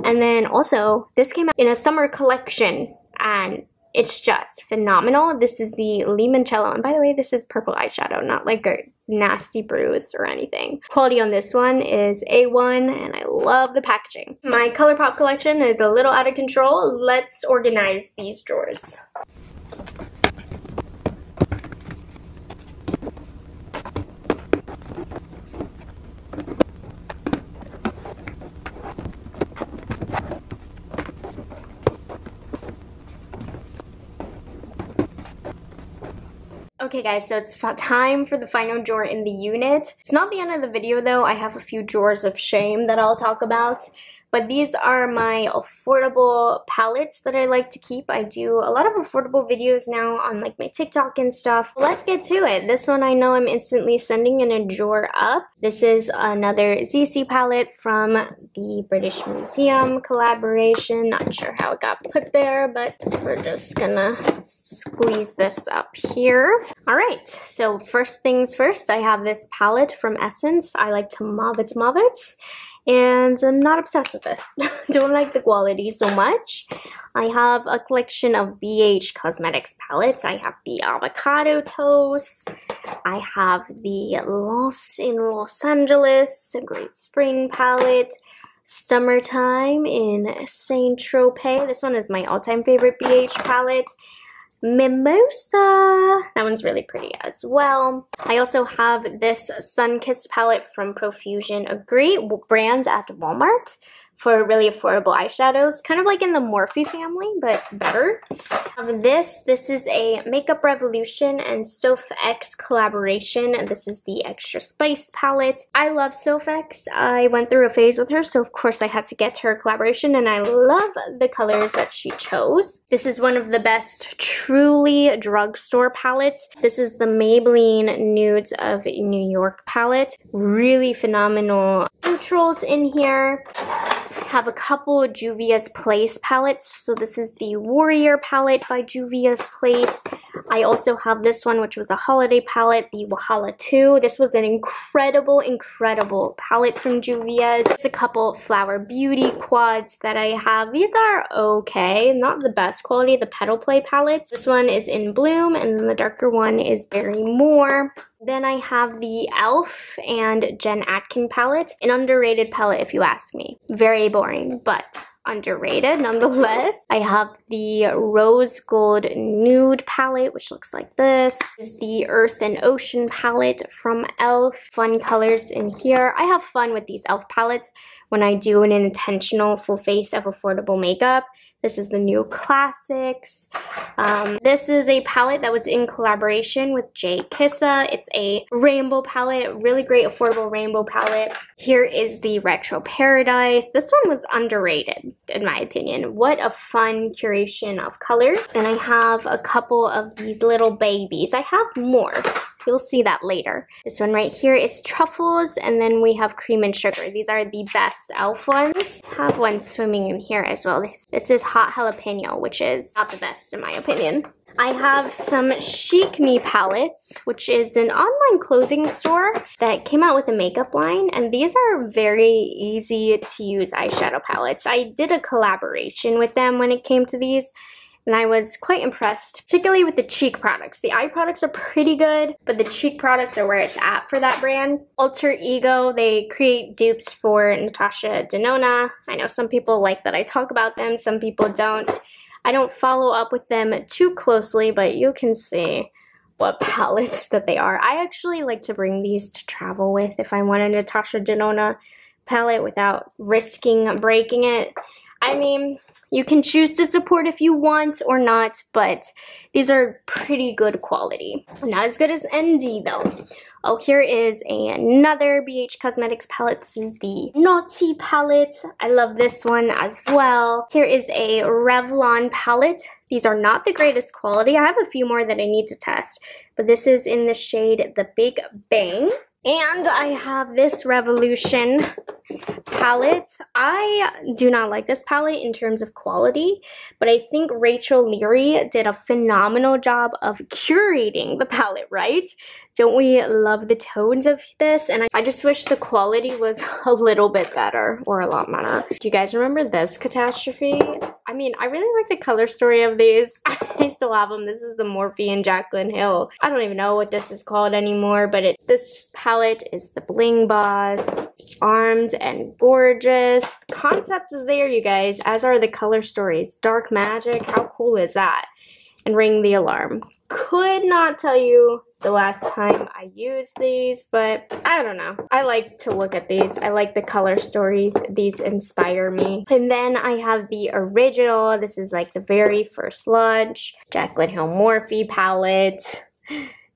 And then also, this came out in a summer collection, and it's just phenomenal. This is the Limoncello. And by the way, this is purple eyeshadow, not like a nasty bruise or anything. Quality on this one is A one, and I love the packaging. My ColourPop collection is a little out of control. Let's organize these drawers. Okay guys, so it's time for the final drawer in the unit. It's not the end of the video though. I have a few drawers of shame that I'll talk about. But these are my affordable palettes that I like to keep. I do a lot of affordable videos now on like my TikTok and stuff. Let's get to it. This one I know I'm instantly sending in a drawer up. This is another Z C palette from the British Museum collaboration. Not sure how it got put there, but we're just gonna squeeze this up here. All right, so first things first, I have this palette from Essence. I like to mauve it, mauve it. And I'm not obsessed with this. Don't like the quality so much. I have a collection of B H Cosmetics palettes. I have the Avocado Toast. I have the Lost in Los Angeles, a Great Spring palette. Summertime in Saint-Tropez. This one is my all-time favorite B H palette. Mimosa. That one's really pretty as well. I also have this Sun Kissed palette from Profusion, a great brand at Walmart for really affordable eyeshadows, kind of like in the Morphe family, but better. Um, this, this is a Makeup Revolution and Sofx collaboration, and this is the Extra Spice palette. I love Sofx. I went through a phase with her, so of course I had to get her collaboration, and I love the colors that she chose. This is one of the best truly drugstore palettes. This is the Maybelline Nudes of New York palette. Really phenomenal neutrals in here. Have a couple Juvia's Place palettes. So this is the Warrior palette by Juvia's Place. I also have this one, which was a holiday palette, the Wahala two. This was an incredible, incredible palette from Juvia's. There's a couple Flower Beauty quads that I have. These are okay, not the best quality, the Petal Play palettes. This one is In Bloom, and then the darker one is Berrymore. Then I have the e l f and Jen Atkin palette, an underrated palette if you ask me. Very boring, but underrated nonetheless. I have the Rose Gold Nude palette, which looks like this. This is the Earth and Ocean palette from e l f. Fun colors in here. I have fun with these e l f palettes when I do an intentional full face of affordable makeup. This is the New Classics. Um, this is a palette that was in collaboration with Jay Kissa. It's a rainbow palette, really great affordable rainbow palette. Here is the Retro Paradise. This one was underrated, in my opinion. What a fun curation of colors. And I have a couple of these little babies. I have more. You'll see that later. This one right here is Truffles, and then we have Cream and Sugar. These are the best e l f ones. I have one swimming in here as well. This, this is Hot Jalapeno, which is not the best in my opinion. I have some Chic Me palettes, which is an online clothing store that came out with a makeup line, and these are very easy to use eyeshadow palettes. I did a collaboration with them when it came to these, and I was quite impressed, particularly with the cheek products. The eye products are pretty good, but the cheek products are where it's at for that brand. Alter Ego, they create dupes for Natasha Denona. I know some people like that I talk about them, some people don't. I don't follow up with them too closely, but you can see what palettes that they are. I actually like to bring these to travel with if I want a Natasha Denona palette without risking breaking it. I mean, you can choose to support if you want or not, but these are pretty good quality. Not as good as N D though. Oh, here is another B H Cosmetics palette. This is the Naughty palette. I love this one as well. Here is a Revlon palette. These are not the greatest quality. I have a few more that I need to test, but this is in the shade The Big Bang. And I have this Revolution palette. I do not like this palette in terms of quality, but I think Rachel Leary did a phenomenal job of curating the palette, right? Don't we love the tones of this? And I, I just wish the quality was a little bit better, or a lot better. Do you guys remember this catastrophe? I mean, I really like the color story of these. I still have them. This is the Morphe and Jaclyn Hill. I don't even know what this is called anymore, but it, this palette is the Bling Boss. Armed and Gorgeous. Concept is there, you guys, as are the color stories. Dark Magic, how cool is that? And Ring the Alarm. Could not tell you the last time I used these, but I don't know. I like to look at these. I like the color stories. These inspire me. And then I have the original. This is like the very first launch. Jaclyn Hill Morphe palette.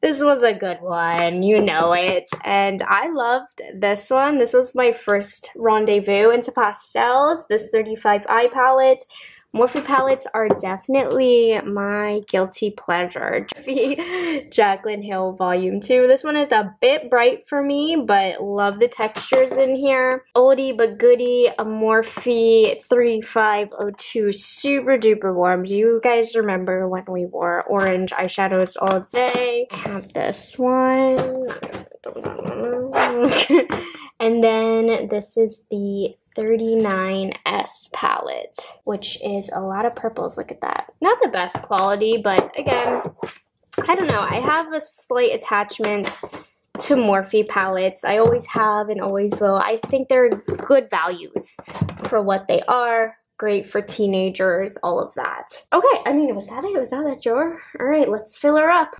This was a good one, you know it. And I loved this one. This was my first rendezvous into pastels, this thirty-five eye palette. Morphe palettes are definitely my guilty pleasure. Jaclyn Hill Volume two. This one is a bit bright for me, but love the textures in here. Oldie but goodie, a Morphe thirty-five oh two Super Duper Warm. Do you guys remember when we wore orange eyeshadows all day? I have this one. And then this is the thirty-nine S palette, which is a lot of purples. Look at that. Not the best quality, but again, I don't know. I have a slight attachment to Morphe palettes. I always have and always will. I think they're good values for what they are. Great for teenagers, all of that. Okay, I mean, was that it? Was that a drawer? All right, let's fill her up.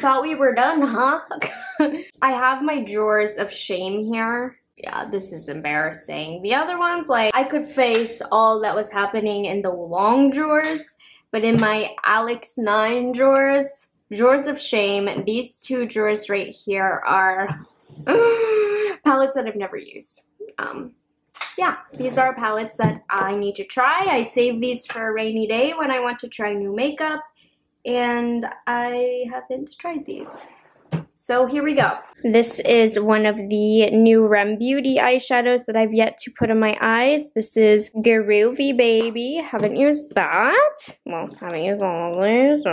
thought we were done, huh? I have my drawers of shame here. Yeah, this is embarrassing. The other ones, like, I could face all that was happening in the long drawers, but in my Alex nine drawers, drawers of shame, these two drawers right here are palettes that I've never used. Um, yeah, these are palettes that I need to try. I save these for a rainy day when I want to try new makeup, and I haven't tried these. So here we go. This is one of the new Rem Beauty eyeshadows that I've yet to put on my eyes. This is Groovy Baby. Haven't used that. Well, haven't used all these.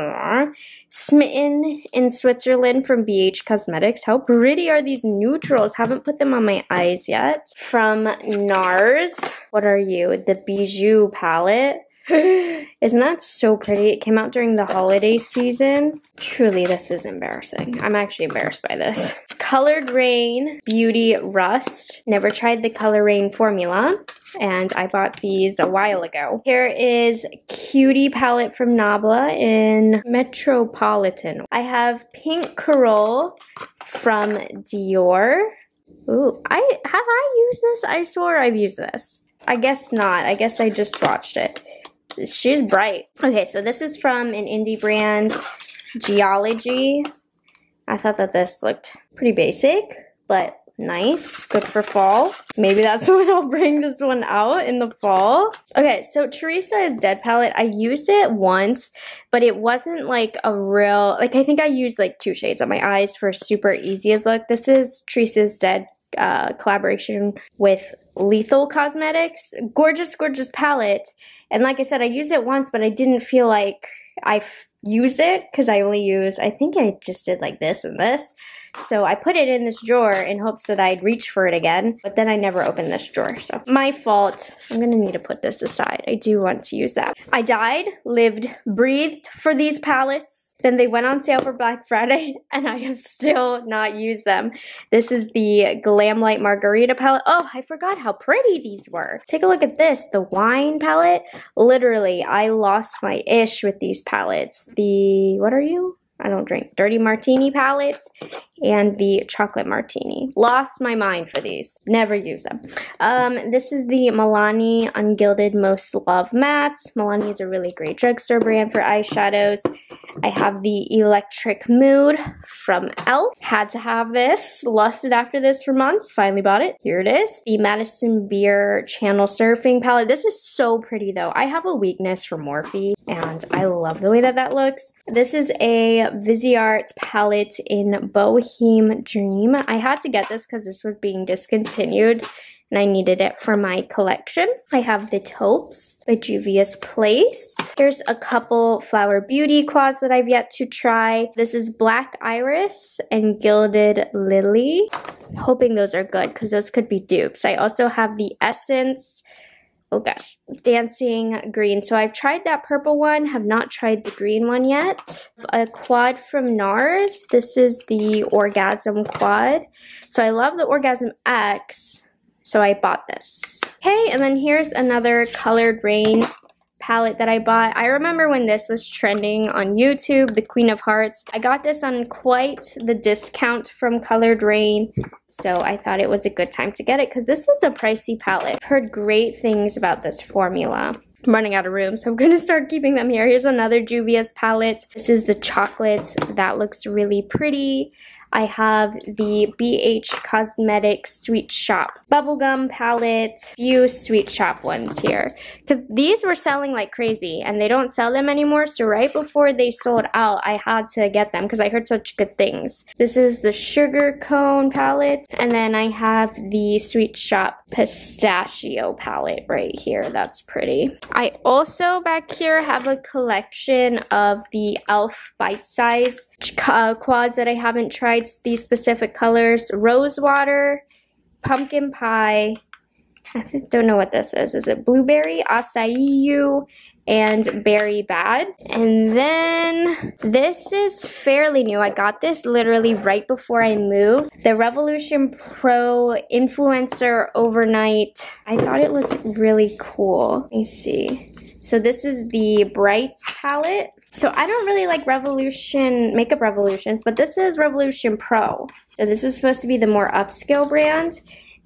Smitten in Switzerland from B H Cosmetics. How pretty are these neutrals? Haven't put them on my eyes yet. From NARS. What are you? The Bijou palette. Isn't that so pretty? It came out during the holiday season. Truly, this is embarrassing. I'm actually embarrassed by this. Colored Rain Beauty Rust. Never tried the Color Rain formula, and I bought these a while ago. Here is Cutie palette from Nabla in Metropolitan. I have Pink Coral from Dior. Ooh, I have I used this? I swore I've used this. I guess not. I guess I just swatched it. She's bright. Okay, so this is from an indie brand, Geology. I thought that this looked pretty basic, but nice. Good for fall. Maybe that's when I'll bring this one out in the fall. Okay, so Teresa is Dead palette. I used it once, but it wasn't like a real, like I think I used like two shades on my eyes for super easiest look. This is Teresa's Dead Uh, collaboration with Lethal Cosmetics. Gorgeous, gorgeous palette. And like I said, I used it once, but I didn't feel like I used it because I only use, I think I just did like this and this. So I put it in this drawer in hopes that I'd reach for it again, but then I never opened this drawer, so my fault. I'm gonna need to put this aside. I do want to use that. I died, lived, breathed for these palettes. Then they went on sale for Black Friday, and I have still not used them. This is the Glam Light Margarita palette. Oh, I forgot how pretty these were. Take a look at this, the wine palette. Literally, I lost my ish with these palettes. The, what are you? I don't drink. Dirty Martini palette and the Chocolate Martini. Lost my mind for these. Never use them. Um, this is the Milani Ungilded Most Love Mattes. Milani is a really great drugstore brand for eyeshadows. I have the Electric Mood from Elf. Had to have this. Lusted after this for months. Finally bought it. Here it is. The Madison Beer Channel Surfing palette. This is so pretty though. I have a weakness for Morphe, and I love the way that that looks. This is a Viseart palette in Boheme Dream. I had to get this because this was being discontinued and I needed it for my collection. I have the Taupes by Juvia's Place. Here's a couple Flower Beauty quads that I've yet to try. This is Black Iris and Gilded Lily. I'm hoping those are good because those could be dupes. I also have the Essence. Oh gosh, Dancing Green. So I've tried that purple one, have not tried the green one yet. A quad from NARS. This is the Orgasm quad. So I love the Orgasm X, so I bought this. Okay, and then here's another Colored Rain palette that I bought. I remember when this was trending on YouTube, the Queen of Hearts. I got this on quite the discount from Colored Rain, so I thought it was a good time to get it because this is a pricey palette. I've heard great things about this formula. I'm running out of room, so I'm gonna start keeping them here. Here's another Juvia's palette. This is the Chocolate. That looks really pretty. I have the B H Cosmetics Sweet Shop Bubblegum palette. Few Sweet Shop ones here. Because these were selling like crazy, and they don't sell them anymore, so right before they sold out, I had to get them because I heard such good things. This is the Sugar Cone palette, and then I have the Sweet Shop Pistachio palette right here. That's pretty. I also, back here, have a collection of the e l f bite size uh, quads that I haven't tried. These specific colors: Rose Water, Pumpkin Pie, I don't know what this is. Is it Blueberry, Acai, and Berry Bad? And then this is fairly new. I got this literally right before I moved. The Revolution Pro Influencer Overnight. I thought it looked really cool. Let me see. So this is the Bright palette. So I don't really like Revolution, Makeup Revolutions, but this is Revolution Pro. So this is supposed to be the more upscale brand.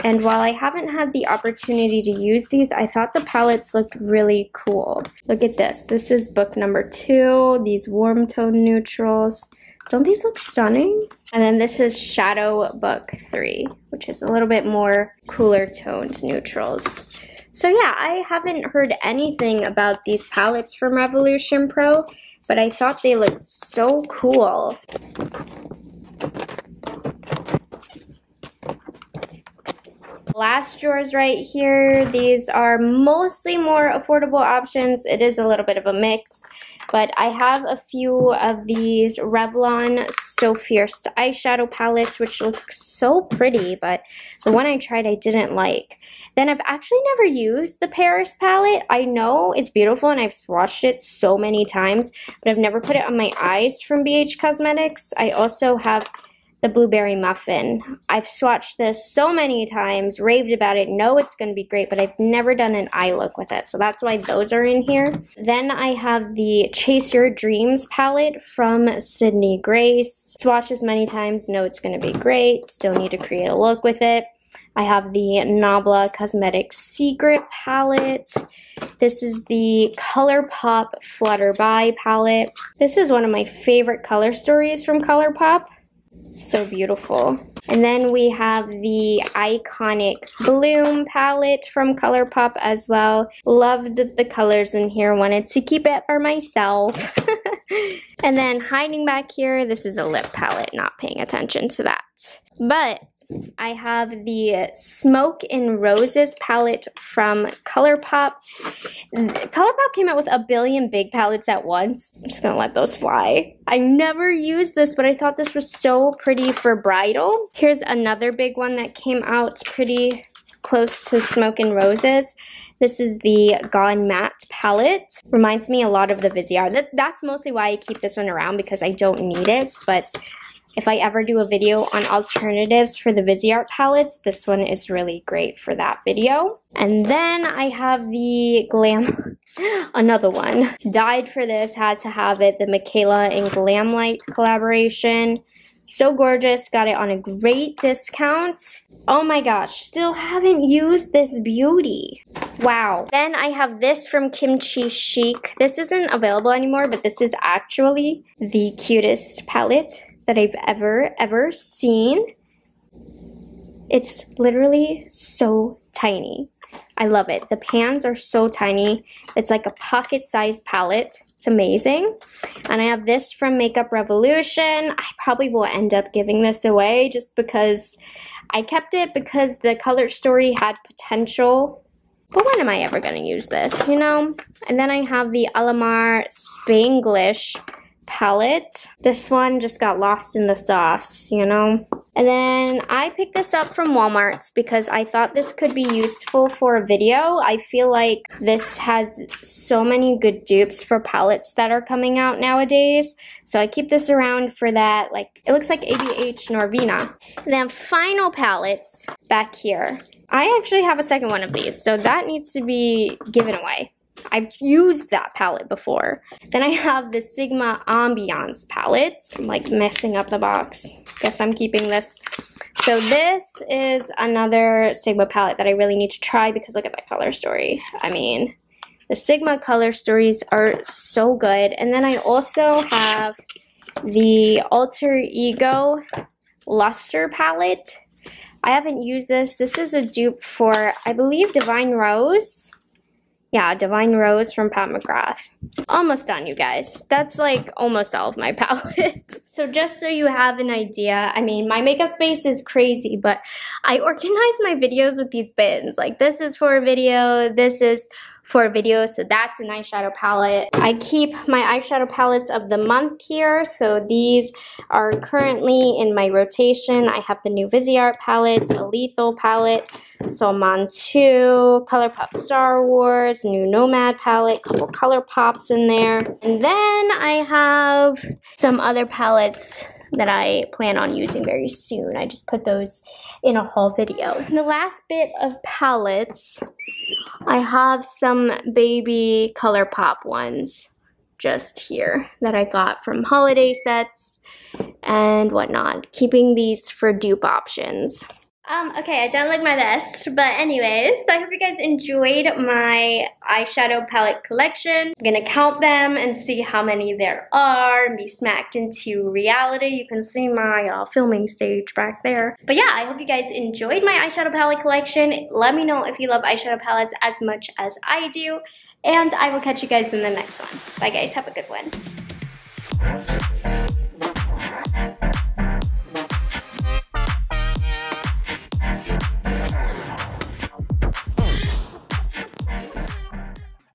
And while I haven't had the opportunity to use these, I thought the palettes looked really cool. Look at this. This is book number two, these warm tone neutrals. Don't these look stunning? And then this is Shadow Book three, which is a little bit more cooler toned neutrals. So yeah, I haven't heard anything about these palettes from Revolution Pro, but I thought they looked so cool. Last drawers right here, these are mostly more affordable options. It is a little bit of a mix, but I have a few of these Revlon So Fierce eyeshadow palettes, which look so pretty, but the one I tried I didn't like. Then I've actually never used the Paris palette. I know it's beautiful and I've swatched it so many times, but I've never put it on my eyes from B H Cosmetics. I also have the Blueberry Muffin. I've swatched this so many times, raved about it, know it's gonna be great, but I've never done an eye look with it, so that's why those are in here. Then I have the Chase Your Dreams palette from Sydney Grace. Swatched this many times, know it's gonna be great, still need to create a look with it. I have the Nabla Cosmetics Secret palette. This is the ColourPop Flutter By palette. This is one of my favorite color stories from ColourPop. So beautiful. And then we have the Iconic Bloom palette from ColourPop as well. Loved the colors in here, wanted to keep it for myself. And then hiding back here, this is a lip palette, not paying attention to that. But I have the Smoke and Roses palette from ColourPop. ColourPop came out with a billion big palettes at once. I'm just gonna let those fly. I never used this, but I thought this was so pretty for bridal. Here's another big one that came out pretty close to Smoke and Roses. This is the Gone Matte palette. Reminds me a lot of the Viseart. That, that's mostly why I keep this one around, because I don't need it, but if I ever do a video on alternatives for the Viseart palettes, this one is really great for that video. And then I have the Glam, another one. Died for this, had to have it, the Michaela and Glam Light collaboration. So gorgeous, got it on a great discount. Oh my gosh, still haven't used this beauty. Wow. Then I have this from Kimchi Chic. This isn't available anymore, but this is actually the cutest palette that I've ever, ever seen. It's literally so tiny. I love it. The pans are so tiny. It's like a pocket-sized palette. It's amazing. And I have this from Makeup Revolution. I probably will end up giving this away just because I kept it because the color story had potential. But when am I ever gonna use this, you know? And then I have the Alamar Spanglish palette. This one just got lost in the sauce, you know? And then I picked this up from Walmart because I thought this could be useful for a video. I feel like this has so many good dupes for palettes that are coming out nowadays. So I keep this around for that. Like, it looks like A B H Norvina. And then final palettes back here. I actually have a second one of these, so that needs to be given away. I've used that palette before. Then I have the Sigma Ambiance palette. I'm like messing up the box. Guess I'm keeping this. So this is another Sigma palette that I really need to try because look at that color story. I mean, the Sigma color stories are so good. And then I also have the Alter Ego Luster palette. I haven't used this. This is a dupe for, I believe, Divine Rose. Yeah, Divine Rose from Pat McGrath. Almost done, you guys. That's like almost all of my palettes. So just so you have an idea, I mean, my makeup space is crazy, but I organize my videos with these bins. Like, this is for a video, this is for a video, so that's an eyeshadow palette. I keep my eyeshadow palettes of the month here, so these are currently in my rotation. I have the new Viseart palette, a Lethal palette, Solman two, ColourPop Star Wars, new Nomad palette, couple ColourPops in there. And then I have some other palettes that I plan on using very soon. I just put those in a haul video. And the last bit of palettes, I have some baby ColourPop ones. just here that I got from holiday sets and whatnot. Keeping these for dupe options. Um, okay, I don't look my best, but anyways, so I hope you guys enjoyed my eyeshadow palette collection. I'm gonna count them and see how many there are and be smacked into reality. You can see my uh, filming stage back there. But yeah, I hope you guys enjoyed my eyeshadow palette collection. Let me know if you love eyeshadow palettes as much as I do, and I will catch you guys in the next one. Bye guys, have a good one.